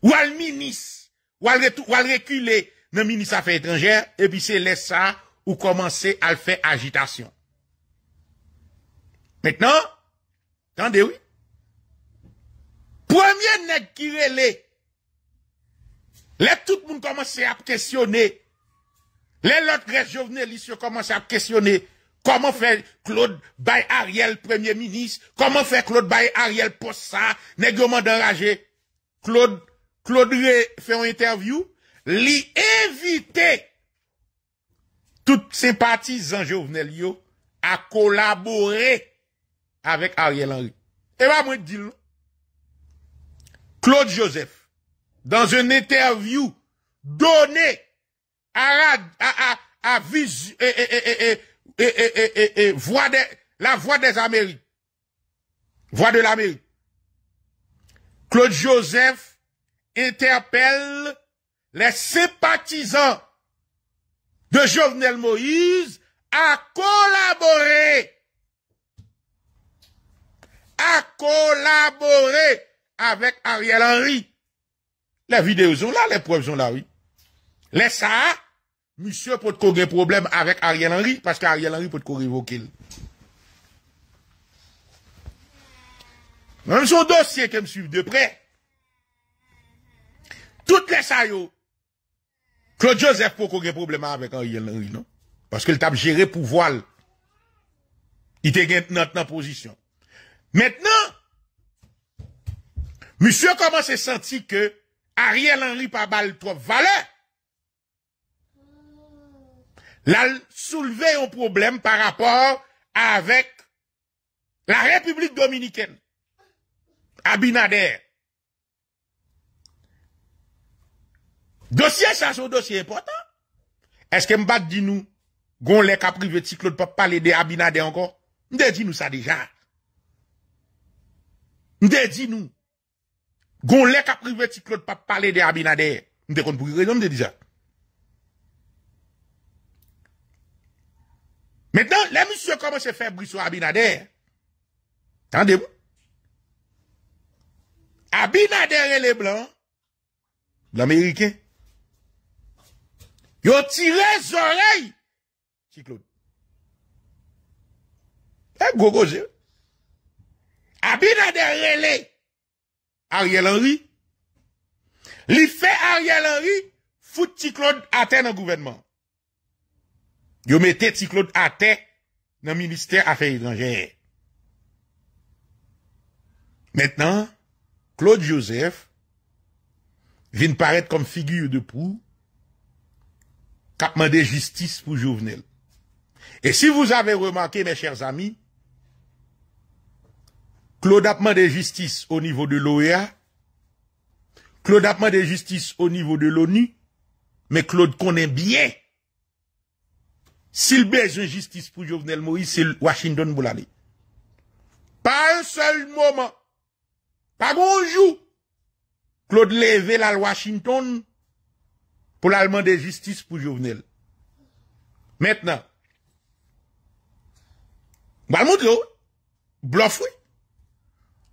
Ou al ministre. Ou al reculer dans ministre affaires étrangères. Et puis c'est laisse ça. ou commencer à faire agitation. Maintenant, attendez, oui. Premier nèg qui relè. Là, tout le monde commence à questionner. Les autres régions commencent à questionner. Comment fait Claude Bay Ariel Premier ministre? Comment fait Claude Bay Ariel pour ça? Nèglement d'enragé. Claude fait une interview. Li invite tout sympathisant Jovenel yo à collaborer avec Ariel Henry. Et bah, moi, dis-le. Claude Joseph, dans une interview donnée à la voix des Amériques, voix de l'Amérique, Claude Joseph interpelle les sympathisants de Jovenel Moïse à collaborer avec Ariel Henry. Les vidéos sont là, les preuves sont là, oui. Les ça, monsieur peut qu'on ait un problème avec Ariel Henry, parce qu'Ariel Henry peut qu'on révoque. Même son dossier que me suit de près. Toutes les ça, yo. Claude Joseph peut qu'on ait un problème avec Ariel Henry, non? Parce qu'il tape géré pour voile. Il te gagne notre position. Maintenant, monsieur commence à sentir que Ariel Henry pas balle trop valeur. Là, soulever un problème par rapport avec la République dominicaine. Abinader. Dossier, ça, c'est un dossier important. Est-ce que m'bat dit nous, gon lè ka privé Ticlode pas parler de Abinader encore? M'de dit nous ça déjà. M'de dit nous. Gon lè ka privé Ticlode pas parler de Abinader. M'de kon pou raison m'de dit ça. Maintenant, les messieurs commencent à faire bruit sur Abinader. Attendez-vous. Abinader et les Blancs, l'Américain, ils ont tiré les oreilles. Ticlode. Eh, gogo, je. Abinader relè Ariel Henry. Li fait Ariel Henry fout Ticlode à terre dans le gouvernement. Yo mettez Ticlode à terre dans le ministère Affaires étrangères. Maintenant, Claude Joseph vient paraître comme figure de proue qui a demandé justice pour Jovenel. Et si vous avez remarqué, mes chers amis, Claude a demandé justice au niveau de l'OEA, Claude a demandé justice au niveau de l'ONU, mais Claude connaît bien. S'il besoin de justice pour Jovenel Moïse, c'est Washington pour l'aller. Pas un seul moment, pas un jour, Claude levé la Washington pour l'allemand de justice pour Jovenel. Maintenant, on va montrer, bluff, oui.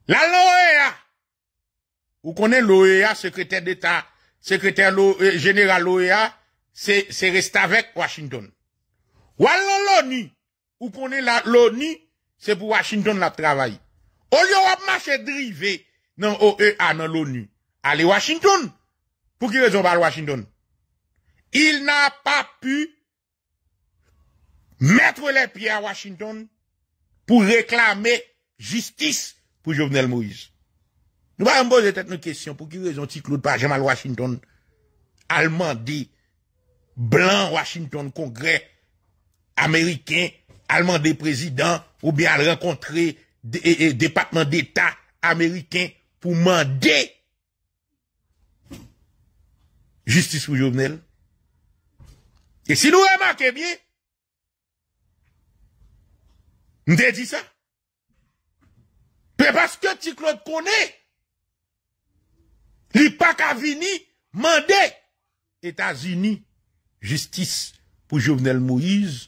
La l'OEA, vous connaissez l'OEA, secrétaire d'État, secrétaire général l'OEA, c'est resté avec Washington. Ou alors l'ONU, ou qu'on est là, l'ONU, c'est pour Washington la travail. Au lieu de marcher drivé, non, OEA, non, l'ONU. Allez, Washington. Pour qui raison par Washington? Il n'a pas pu mettre les pieds à Washington pour réclamer justice pour Jovenel Moïse. Nous allons poser peut-être une question. Pour qui raison Ticlode pas jamais à Washington? Allemand dit, blanc, Washington, congrès, américain, allemand des présidents, ou bien à rencontrer des départements d'État américains pour demander justice pour Jovenel. Et si nous remarquons bien, nous avons dit ça. Mais parce que Ticlode connaît, il n'y a pas qu'à venir demander États-Unis justice pour Jovenel Moïse.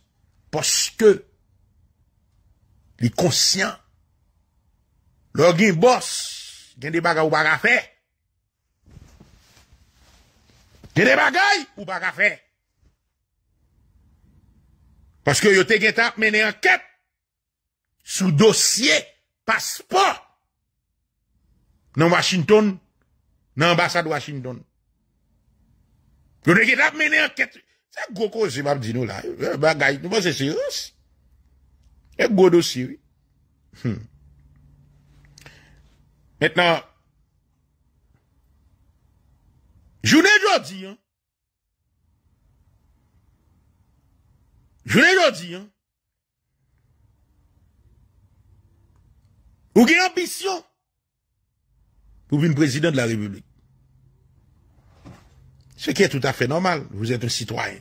Parce que les conscients, leur gen boss, gen des bagages ou baga faire. Gen des bagages ou baga faire. Parce que yo te gen tap mené enquête sous dossier passeport dans Washington, dans l'ambassade de Washington. Yo te gen tap mené enquête. C'est gros cause, m'a dit nous là. Bagay, nous pensons sérieux. C'est gros dossier. Maintenant, journée aujourd'hui, hein. Journée aujourd'hui, hein. Ou gen ambition pour venir président de la République. Ce qui est tout à fait normal. Vous êtes un citoyen.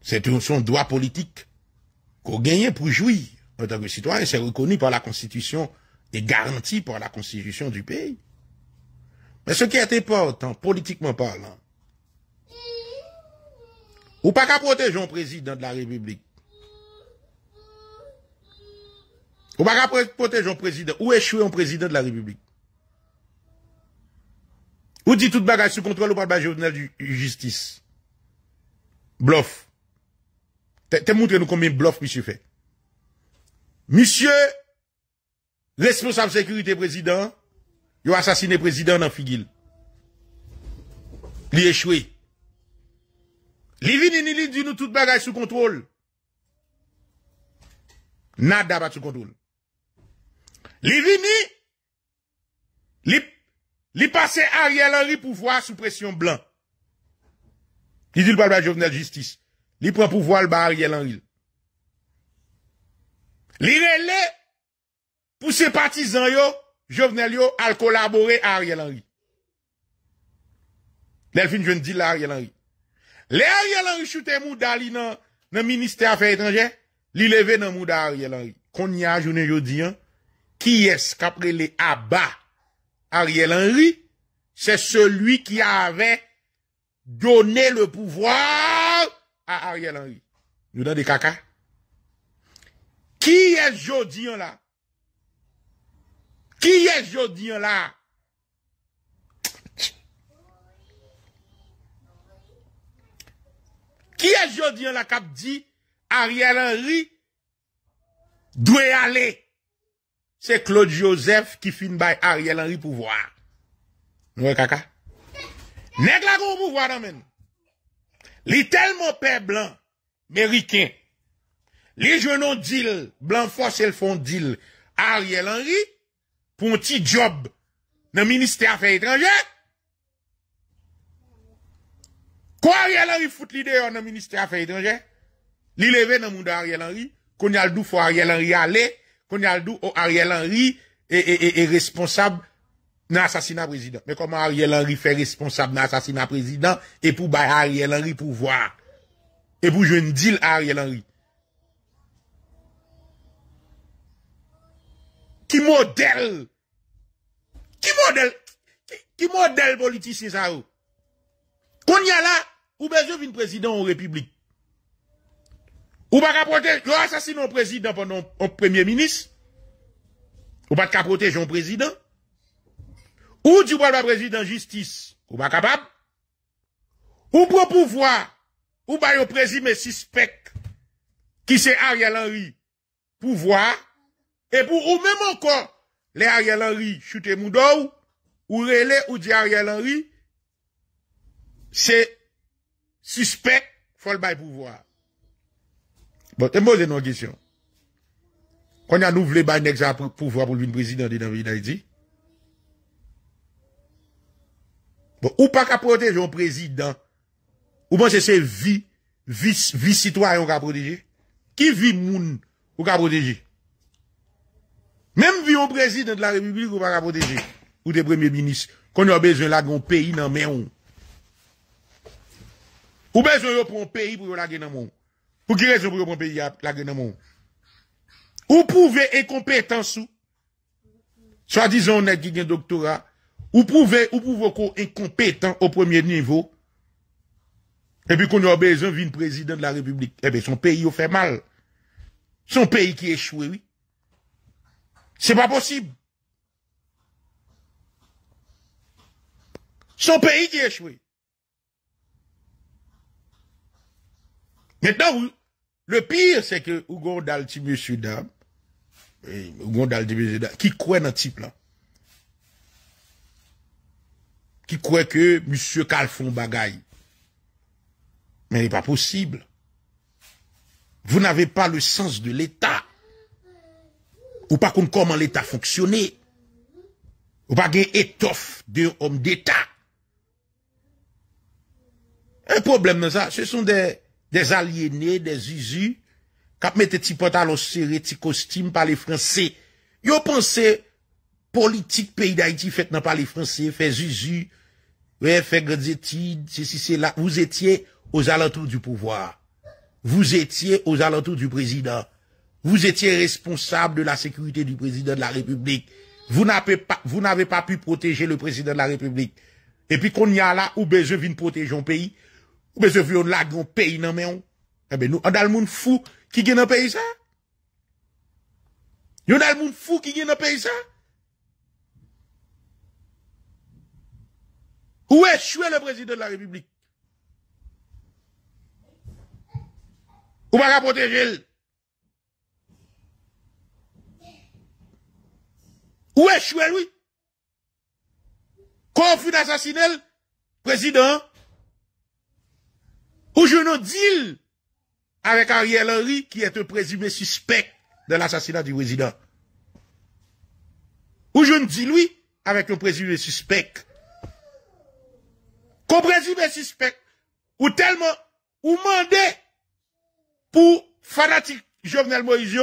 C'est son droit politique qu'on gagne pour jouir en tant que citoyen. C'est reconnu par la Constitution et garanti par la Constitution du pays. Mais ce qui est important, politiquement parlant, ou pas qu'à protéger un président de la République. Ou pas qu'à protéger un président, ou échouer un président de la République. Ou dit toute bagage sous contrôle ou pas de journal de justice. Bluff. T'es montré nous combien de bluff monsieur fait. Monsieur, responsable sécurité président, il a assassiné président dans Figuil. Il a échoué. Il vini ni dit nous toute bagage sous contrôle. Nada pas sous contrôle. Il vini, il passe Ariel Henry pouvoir sous pression blanc. Il dit le pas de Jovenel Justice. Il prend pouvoir le bas Ariel Henry. Il relève pour ses partisans, Jovenel yo à collaborer à Ariel Henry. Delphine, je ne dis là Ariel Henry. Les Ariel Henry chute Mouda li dans le ministère des Affaires étrangères, li levé dans Mouda Ariel Henry. Qu'on y a journée jodi, qui est-ce qu'après les abats Ariel Henry, c'est celui qui avait donné le pouvoir à Ariel Henry. Nous donnons des caca. Qui est Jodian là? Qui est Jodian là? Qui est Jodian là qui a dit Ariel Henry doit aller? C'est Claude Joseph qui finit par Ariel Henry pouvoir. Nous, caca. Nèg la go pouvoir dans men. Li tellement père blanc, américain. Li jounon deal, blanc force le font deal. Ariel Henry, pour un petit job, dans le ministère des Affaires étrangères. Quoi Ariel Henry fout l'idée dans le ministère des Affaires étrangères? Li levé dans le monde Ariel Henry, qu'on y a le doux faut Ariel Henry aller. Qu'on y a le doux, Ariel Henry est responsable dans l'assassinat président. Mais comment Ariel Henry fait responsable dans l'assassinat président et pour bailler Ariel Henry pouvoir? Et pour jouer une deal à Ariel Henry? Qui modèle politicien ça? Qu'on y a là, ou besoin d'un président en République? Ou pas qu'à protéger, vous assassinez un président pendant un premier ministre. Ou pas qu'à protéger un président. Ou du pas président justice. Ou pas capable. Ou pour pouvoir. Ou pas un présumé suspect. Qui c'est Ariel Henry. Pouvoir. Et pour ou même encore. Les Ariel Henry chute moudou. Ou relais ou dit Ariel Henry. C'est suspect. Faut le bail pouvoir. Bon, t'es posé une question. Quand on a nouvelé Banex à pouvoir pour le président de la ville d'Haïti. Bon, ou pas qu'à protéger un président. Ou bien c'est vie citoyen qu'on a protégé. Qui vit moun ou qu'a protégé? Même vie un président de la République ou pas qu'à protéger. Ou des premiers ministres. Qu'on a besoin là d'un pays dans le monde. Ou besoin de un pays pour la dans monde. Pour qui raison pour le pays à la dans monde? Ou pouvez incompétence ou, soit disant on est qui a un doctorat, ou pouvez qu'on incompétent au premier niveau, et puis qu'on a besoin d'un président de la République. Eh bien, son pays a fait mal. Son pays qui échoue, oui. C'est pas possible. Son pays qui échoue. Maintenant, Le pire, c'est que Ougon d'Alti Monsieur Dame, qui croit dans type là. Qui croit que Monsieur Calfon bagaille. Mais il n'est pas possible. Vous n'avez pas le sens de l'État. Ou pas comment l'État fonctionnait. Ou pas gain étoffe d'un homme d'État. Un problème dans ça, ce sont des aliénés, des usus, qui mettent des petits pantalons serrés, petits costumes par les Français. Yo pensez, politique pays d'Haïti fait non par les Français, fait usus, fait grandes études, ceci, cela. Vous étiez aux alentours du pouvoir. Vous étiez aux alentours du président. Vous étiez responsable de la sécurité du président de la République. Vous n'avez pas pu protéger le président de la République. Et puis qu'on y a là, ou bien je viens protéger un pays, ou bien je viens là, un pays, non mais on. Eh ben nous, on a le monde fou qui gagne un pays ça. Yon a le monde fou qui gagne un pays ça. Où est-ce que le président de la République? Ou pas protéger? Où est-ce que lui? Quand fut assassiné, président, ou je n'en deal avec Ariel Henry, qui est un présumé suspect de l'assassinat du président. Ou je ne dis lui avec un présumé suspect. Qu'on présumé suspect, ou tellement, ou mandé pour fanatique Jovenel Moïse,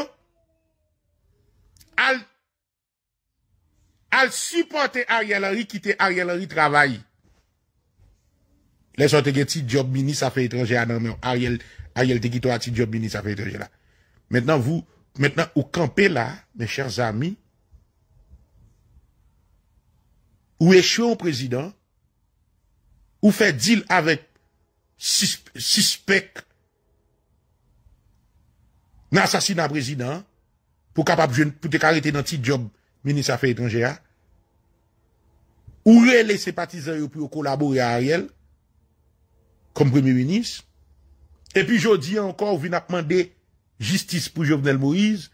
à supporter Ariel Henry, quitter Ariel Henry travail. Les gens te quittent job ministre affaires étrangères. Non, mais Ariel te quitte à job ministre affaires étrangères là. Maintenant, vous campez là, mes chers amis, ou échouez au président, ou fait deal avec suspect, assassinat président, pour capable, pour te carrer dans petit job ministre affaires étrangères, ou relais ses partisans pour collaborer à Ariel, comme premier ministre. Et puis, je dis encore, vous venez demander justice pour Jovenel Moïse.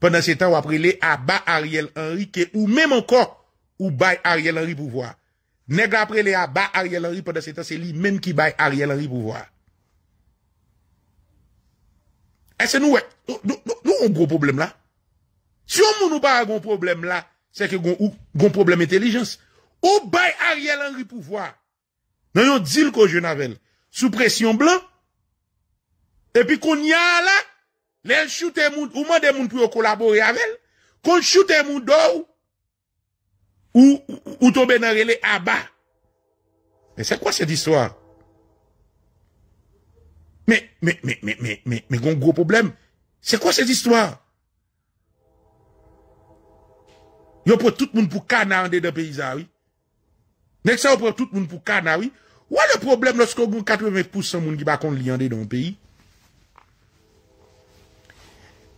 Pendant ce temps, vous après les abat Ariel Henry, ou même encore, ou bail Ariel Henry pouvoir. Nègre après les abat Ariel Henry, pendant ce temps, c'est lui-même qui bail Ariel Henry pouvoir. Est-ce que nous avons un gros problème là? Si on n'a pas un gros problème là, c'est que nous avons un problème d'intelligence. Ou bail Ariel Henry pouvoir. Nous avons dit le Jovenel sous pression blanc. Et puis qu'on y a là, les choute moun, ou mande moun pour collaborer avec elle, qu'on choute moun d'or, ou tombe dans relais à bas. Mais c'est quoi cette histoire? Mais, gros gros problème. C'est quoi cette histoire? Yo pour tout le monde pour canard de paysans, oui. Next ça, on prend tout le monde pour canard, oui. Ou le problème lorsqu'on a 80% de monde qui va contre liander dans le pays?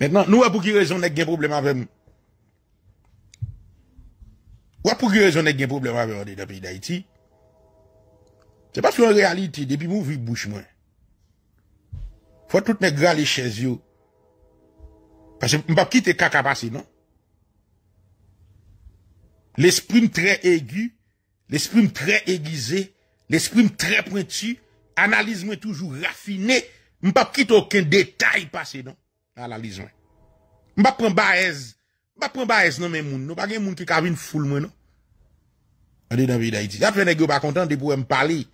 Maintenant, nous, pour qui raison n'est qu'un problème avec nous? Ou pour qui raison n'est qu'un problème avec nous dans le pays d'Haïti? C'est parce qu'en réalité, depuis mon vie bouche, moi, faut tout n'est gras les chaises, yo. Parce que m'pas quitter caca passé, non? L'esprit très aigu, l'esprit très aiguisé, l'esprit très pointu, analyse moi toujours raffiné, m'pap quitte aucun détail passé dans l'analyse moi. M'pap prend baez non même moun, non pas gen moun ki ka vinn foule moi non. Allez dans pays d'Haïti. Ça fait nèg yo pas content de pour me parler.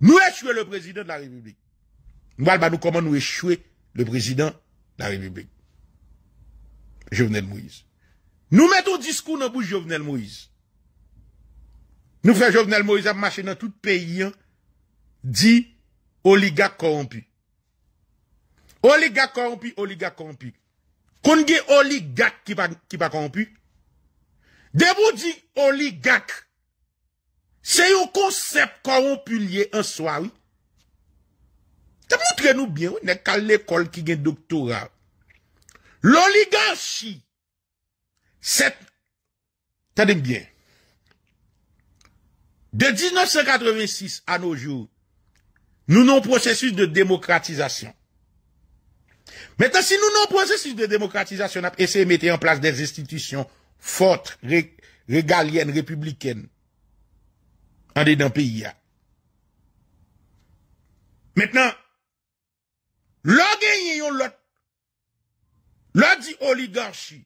Nous échouer le président de la République. Nous va nous comment nous échouer le président de la République. Jovenel Moïse. Nous mettons discours dans bouche Jovenel Moïse. Nous faisons Jovenel Moïse à marcher dans tout pays, hein, dit oligarque corrompu. Oligarque corrompu. Qu'on gen oligarque qui pas corrompu. De vous dit oligarque, c'est un concept corrompu lié en soi, oui. Ça montre nous bien, oui, n'est qu'à l'école qui gen doctorat. L'oligarchie, c'est, t'as dit bien. De 1986 à nos jours, nous avons un processus de démocratisation. Maintenant, si nous n'avons pas un processus de démocratisation, nous avons essayé de mettre en place des institutions fortes, régaliennes, républicaines, en dedans pays. Maintenant, l'on dit oligarchie,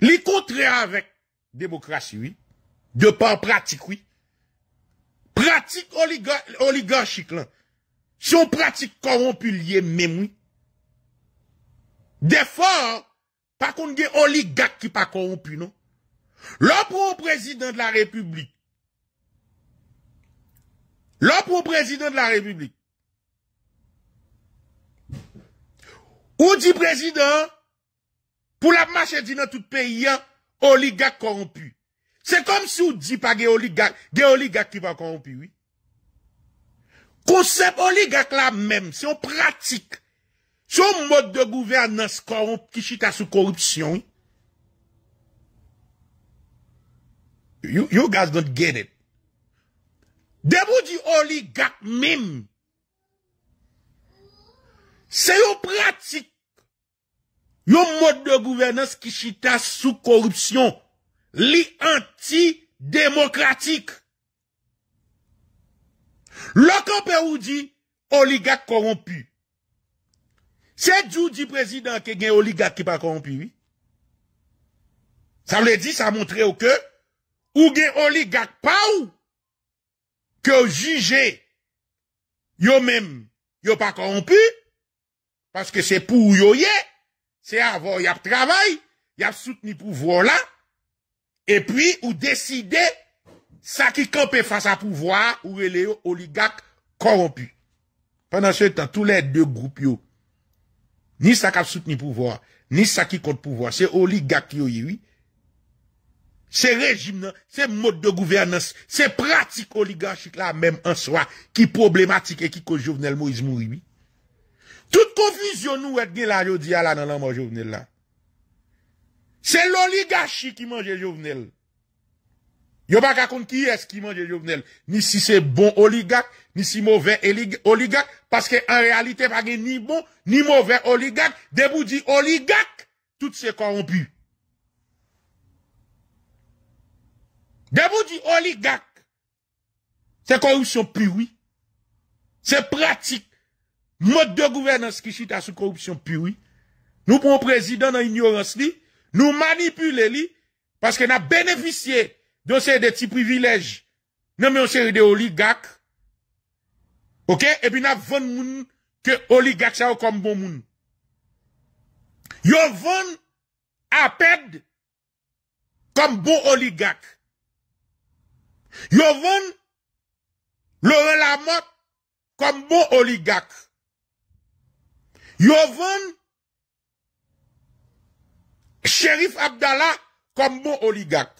les contraire avec démocratie, oui, de par pratique, oui. Pratique oligarchique, là. Si on pratique corrompu lié même, oui. Des fois, pas qu'on ait oligarque qui pas corrompu, non. L'autre président de la République. L'autre président de la République. Ou dit président, pour la marche dit dans tout pays, oligarque corrompu. C'est comme si on dit pas des oligarques qui pas corrompus, oui. Concept oligarque là même, si on pratique, si on mode de gouvernance corrompu, qui chita sous corruption, you guys don't get it. De vous dit oligarque même, c'est une pratique, un mode de gouvernance qui chita sous corruption. Li anti-démocratique. Le campé ou dit oligarque corrompu. C'est du président qui est oligarque qui pas corrompu, oui. Ça veut dire, ça montre au que, ou gen oligarque pas ou, que jugez, yo même, yo pas corrompu, parce que c'est pour yo yé, c'est avant y a travail, y a soutenu pouvoir là, et puis, ou décider, ça qui campe face à pouvoir, ou relé oligarque corrompu. Pendant ce temps, tous les deux groupes, ni ça qui a soutenu pouvoir, ni ça qui compte pouvoir, c'est oligarque qui oui. C'est régime, c'est mode de gouvernance, c'est pratique oligarchique là, même en soi, qui problématique et qui cause Jovenel Moïse mourir, oui. Toute confusion nous est bien là, je dis à la dans l'amour Jovenel là. C'est l'oligarchie qui mange Jovenel. Yo pas ka konn qui est qui mange Jovenel, ni si c'est bon oligarque, ni si mauvais oligarque, parce que en réalité pas gen ni bon ni mauvais oligarque, debout dit oligarque, tout c'est corrompu. Debout dit oligarque. C'est corruption pure, oui. C'est pratique mode de gouvernance qui chita sous corruption pure, oui. Nous prenons président dans ignorance li. Nous manipuler li, parce que nous avons bénéficié de ces petits privilèges. Nous avons une série de oligarques. Ok? Et puis nous avons vendu moun que oligarques sont comme bon moun. Nous vendons à perdre comme bon oligarque. Nous vendons Laurent Lamotte comme bon oligarque. Nous vendons Chérif Abdallah comme bon oligarque.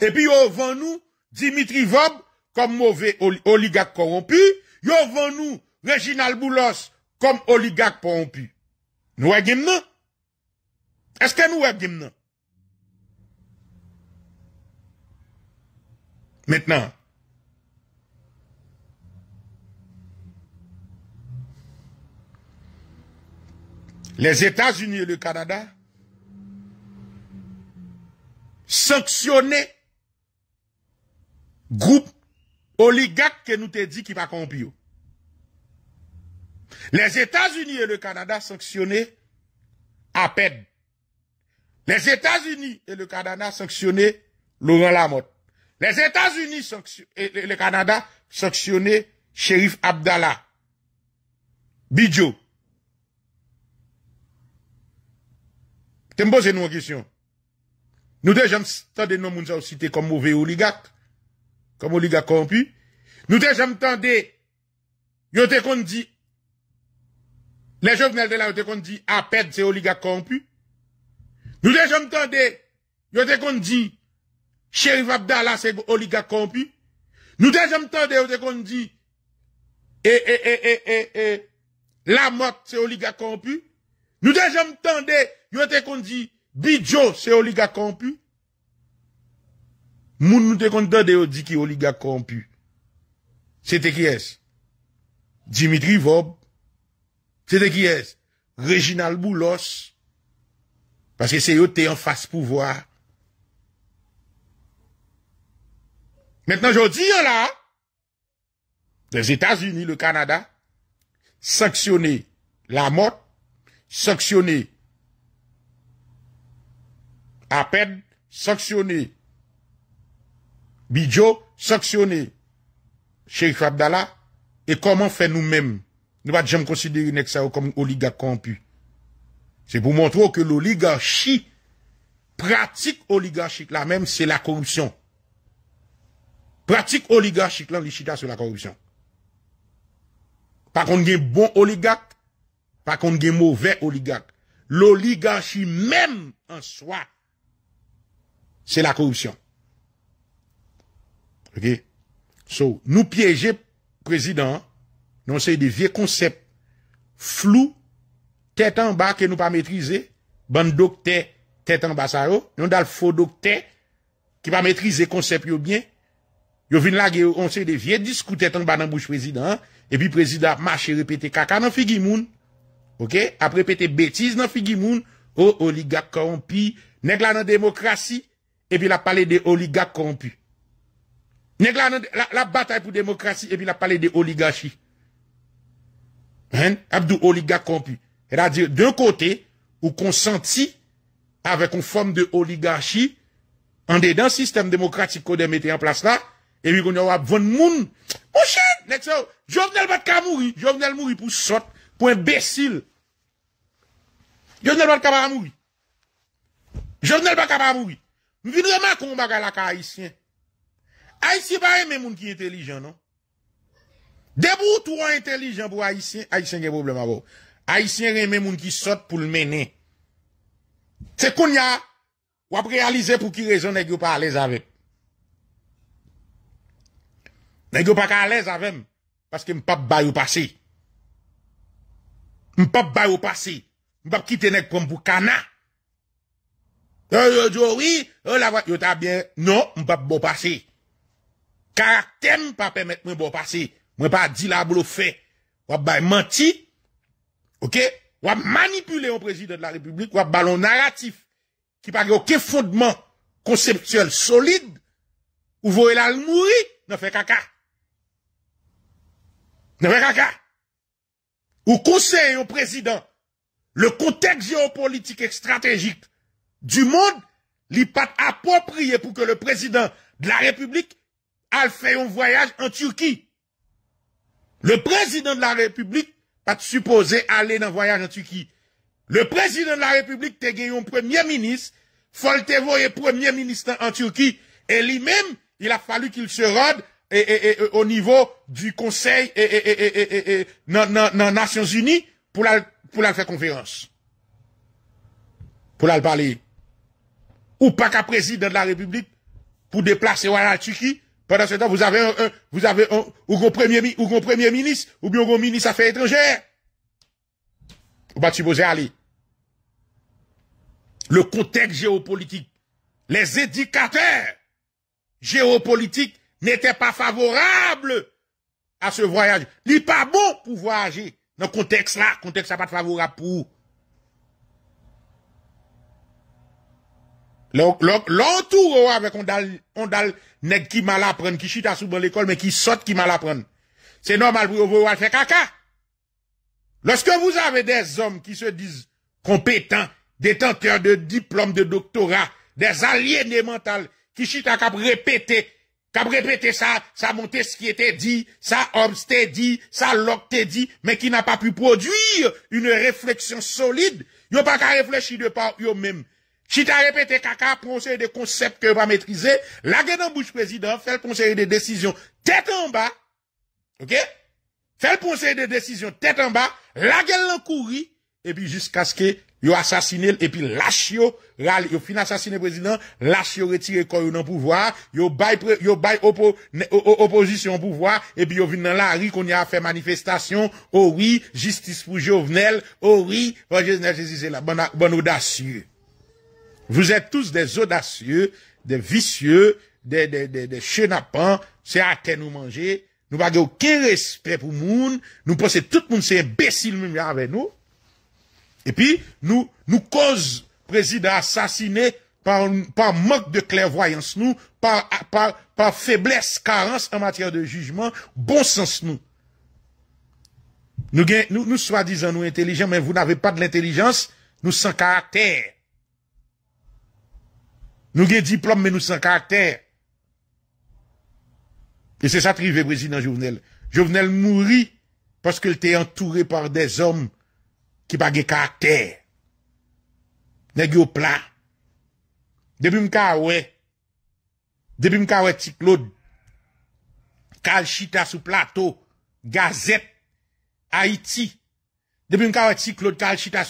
Et puis, yon vend nous Dimitri Vob comme mauvais oligarque corrompu. Yon vend nous Reginald Boulos comme oligarque corrompu. Nous avons non? Est-ce que nous avons non? Maintenant, les États-Unis et le Canada sanctionner groupe oligarque que nous te dit qui va corrompu. Les États-Unis et le Canada sanctionner à peine. Les États-Unis et le Canada sanctionner Laurent Lamotte. Les États-Unis et le Canada sanctionner Chérif Abdallah. Bidjo. Tu me poses une question. Nous déjà entendons nos mouns cités comme mauvais oligarques, comme oligarques corrompus. Nous déjà entendons, yo te kon di, les Jovenel de la yo te kon di, à perdre ces oligarques corrompus. Nous déjà entendons, yo te kon di, Chérif Abdallah c'est oligarque corrompus. Nous déjà entendons, yo te kon di, Lamotte c'est oligarque corrompus. Nous déjà entendons, yo te kon di, Bidjo, c'est oligarque corrompu. Moun nous te content de dire qui oligarque corrompu. C'était qui est-ce? Dimitri Vob, C'était qui est? Reginald Boulos. Parce que c'est eux qui en face pouvoir. Maintenant, je dis, là, les États-Unis, le Canada, sanctionner Lamotte, sanctionner Aped, sanctionner Bidjo, sanctionner Chérif Abdallah. Et comment faire nous-mêmes? Nous ne pouvons jamais considérer ça comme oligarque corrompu. C'est pour montrer que l'oligarchie, pratique oligarchique là même, c'est la corruption. Pratique oligarchique là, l'ichita, c'est la corruption. Par contre, il y a bon oligarque, par contre, il y a mauvais oligarque. L'oligarchie même en soi, c'est la corruption. Ok? So, nous piéger président, non, c'est des vieux concepts flous, tête en bas que nous pas maîtriser, bon docteur, tête en bas ça, nous avons faux docteur qui pas maîtriser concept yo bien, yo vin la guerre, on sait des vieux discours tête en bas dans bouche président, et puis président marche répéter caca dans figi moun, ok, après répéter bêtise dans figi moun, oh oligarque corrompu, nèg la dans démocratie, et puis la parler des oligarques corrompus. Nèg la dans la bataille pour démocratie, et puis la parler des oligarchies. Hein? Abdou oligarque corrompu. C'est-à-dire, d'un côté, ou consenti avec une forme de oligarchie, en dedans, système démocratique qu'on a mis en place là, et puis qu'on a vendu le monde. Mon cher, n'est-ce pas? Jovenel Batka mourir. Jovenel mourir pour sot, pour imbécile. Jovenel Batka mourir. Jovenel Batka mourir. Je viens vraiment qu'on baga la ka haïtien. Haïtien, pas même moun qui intelligent, non? Debout, toi intelligent pour haïtien, haïtien qui a un problème à vous. Haïtien aime moun qui sort pour le mener. C'est qu'on y a, ou après réaliser pour qui raison n'est pas à l'aise avec. N'est pas à l'aise avec, parce que m'pap bay ou passé. M'pap bay ou passé. M'pap quitte n'est comme pour cana. Yo, yo, oui, la voix, yo t'a bien, non, m'pap bon passé. Caractère m'pa permettre m'en bon passé. M'en pas dit la bluffé. Ou bay menti. Ok? Ou à manipuler un président de la République, ou à ballon narratif, qui n'a aucun fondement conceptuel solide, ou voyez là le mourir, n'a fait caca. N'a fait caca. Ou conseiller au président, le contexte géopolitique et stratégique du monde, n'est pas approprié pour que le président de la République aille faire un voyage en Turquie. Le président de la République pas supposé aller dans voyage en Turquie. Le président de la République te gagné un premier ministre, Faltevo est premier ministre en Turquie, et lui-même, il a fallu qu'il se rende au niveau du Conseil dans Nations Unies pour la faire conférence. Pour la parler. Ou pas qu'à président de la République pour déplacer en Turquie. Pendant ce temps, vous avez un premier ministre, ou bien un ministre affaires étrangères. Vous pas supposé aller. Le contexte géopolitique, les éducateurs géopolitiques n'étaient pas favorables à ce voyage. Il n'est pas bon pour voyager dans le contexte-là. Le contexte n'est pas favorable pour. L'entour avec on dal nèg qui mal apprendre, qui chita sous l'école, mais qui saute qui mal apprendre. C'est normal pour vous faire caca. Lorsque vous avez des hommes qui se disent compétents, détenteurs de diplômes, de doctorat, des aliénés mentales, qui chita cap répéter ça monter ce qui était dit, ça obsté dit, ça locté dit, mais qui n'a pas pu produire une réflexion solide, yon pas qu'à réfléchir de par yon même. Si t'as répété caca, conseil des concepts que va maîtriser, la gueule dans bouche président, fait le conseil des décisions tête en bas, ok? Fait le conseil des décisions tête en bas, la gueule l'encourit, et puis jusqu'à ce que yo assassiné, et puis lâche yo, yo fin assassiné président, lâche yo retiré corps dans pouvoir, yo bail opposition pouvoir, et puis yo vin dans la rue qu'on y a fait manifestation, oh oui, justice pour Jovenel, oh oui, Jovenel, c'est la bonne audacieux. Vous êtes tous des audacieux, des vicieux, des chenapans, c'est à terre nous manger, nous n'avons aucun respect pour le monde, nous pensons que tout le monde c'est imbécile même avec nous. Et puis, nous causons le président assassiné par manque de clairvoyance, nous, par faiblesse, carence en matière de jugement, bon sens nous. Nous soi-disant nous intelligents, mais vous n'avez pas de l'intelligence, nous sans caractère. Nous avons diplôme, mais nous sans caractère. Et c'est ça trivé, président Jovenel. Jovenel mourit parce qu'il était entouré par des hommes qui n'ont pas de caractère. N'est-ce pas plat? Depuis que je suis Ticlode, Calchita sous plateau, Gazette, Haïti. Depuis que je suis Ticlode, Calchita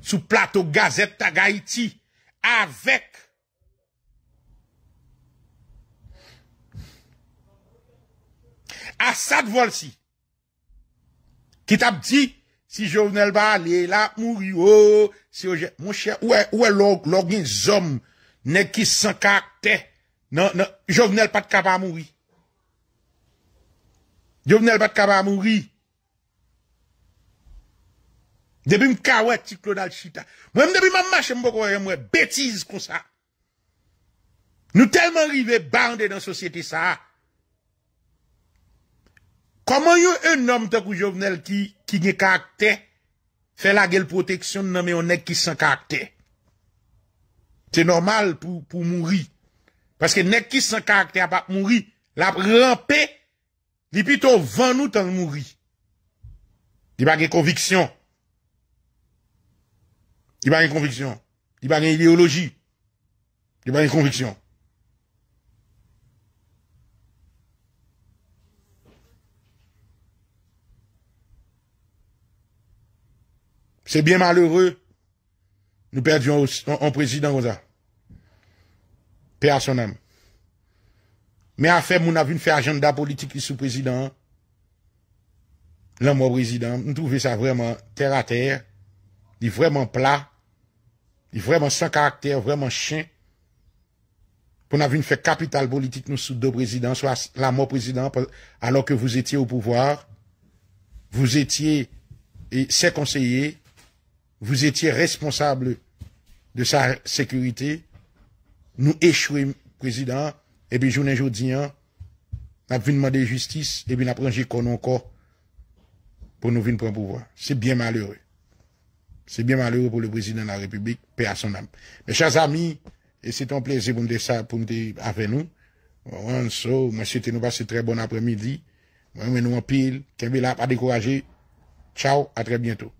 sous plateau, Gazette, Haïti. Avec Assad Volsi, qui t'a dit, si Jovenel va aller là, mourir, oh, si mon cher, où est l'organisme, n'est qui sans caractère, non, Jovenel pas de capable mourir. Jovenel pas de capable mourir. Depuis m'kawet, Ticlode Alchita. Moi-même, depuis ma marche, m'boko, bêtise comme ça. Nous tellement arrivés bandés dans la société, ça. Comment un homme de Jovenel qui n'a caractère fait la gueule protection non mais on est qui sans caractère. C'est normal pour mourir parce que n'est qui sans caractère pas mourir, la ramper, il plutôt vend nous tant mourir. Il pas de conviction. Il pas de conviction, il pas d'idéologie. Il pas de conviction. C'est bien malheureux. Nous perdions un président comme ça. Paix à son âme. Mais affaire, nous avons fait agenda politique sous président. L'homme au président, nous trouvons ça vraiment terre à terre. Il est vraiment plat. Il est vraiment sans caractère, vraiment chien. Pour nous avons fait capital politique nous sous deux présidents, soit la mort président, alors que vous étiez au pouvoir. Vous étiez et ses conseillers. Vous étiez responsable de sa sécurité. Nous échouons, président. Et puis, journée aujourd'hui, nous avons demandé justice. Et puis, nous avons pris encore pour nous venir prendre pouvoir. C'est bien malheureux. C'est bien malheureux pour le président de la République. Paix à son âme. Mes chers amis, et c'est un plaisir pour nous dire ça, pour nous dire avec nous. Moi, c'était nous passer très bon après-midi. Moi, nous en pile. Qu'est-ce qu'il a pas découragé. Ciao, à très bientôt.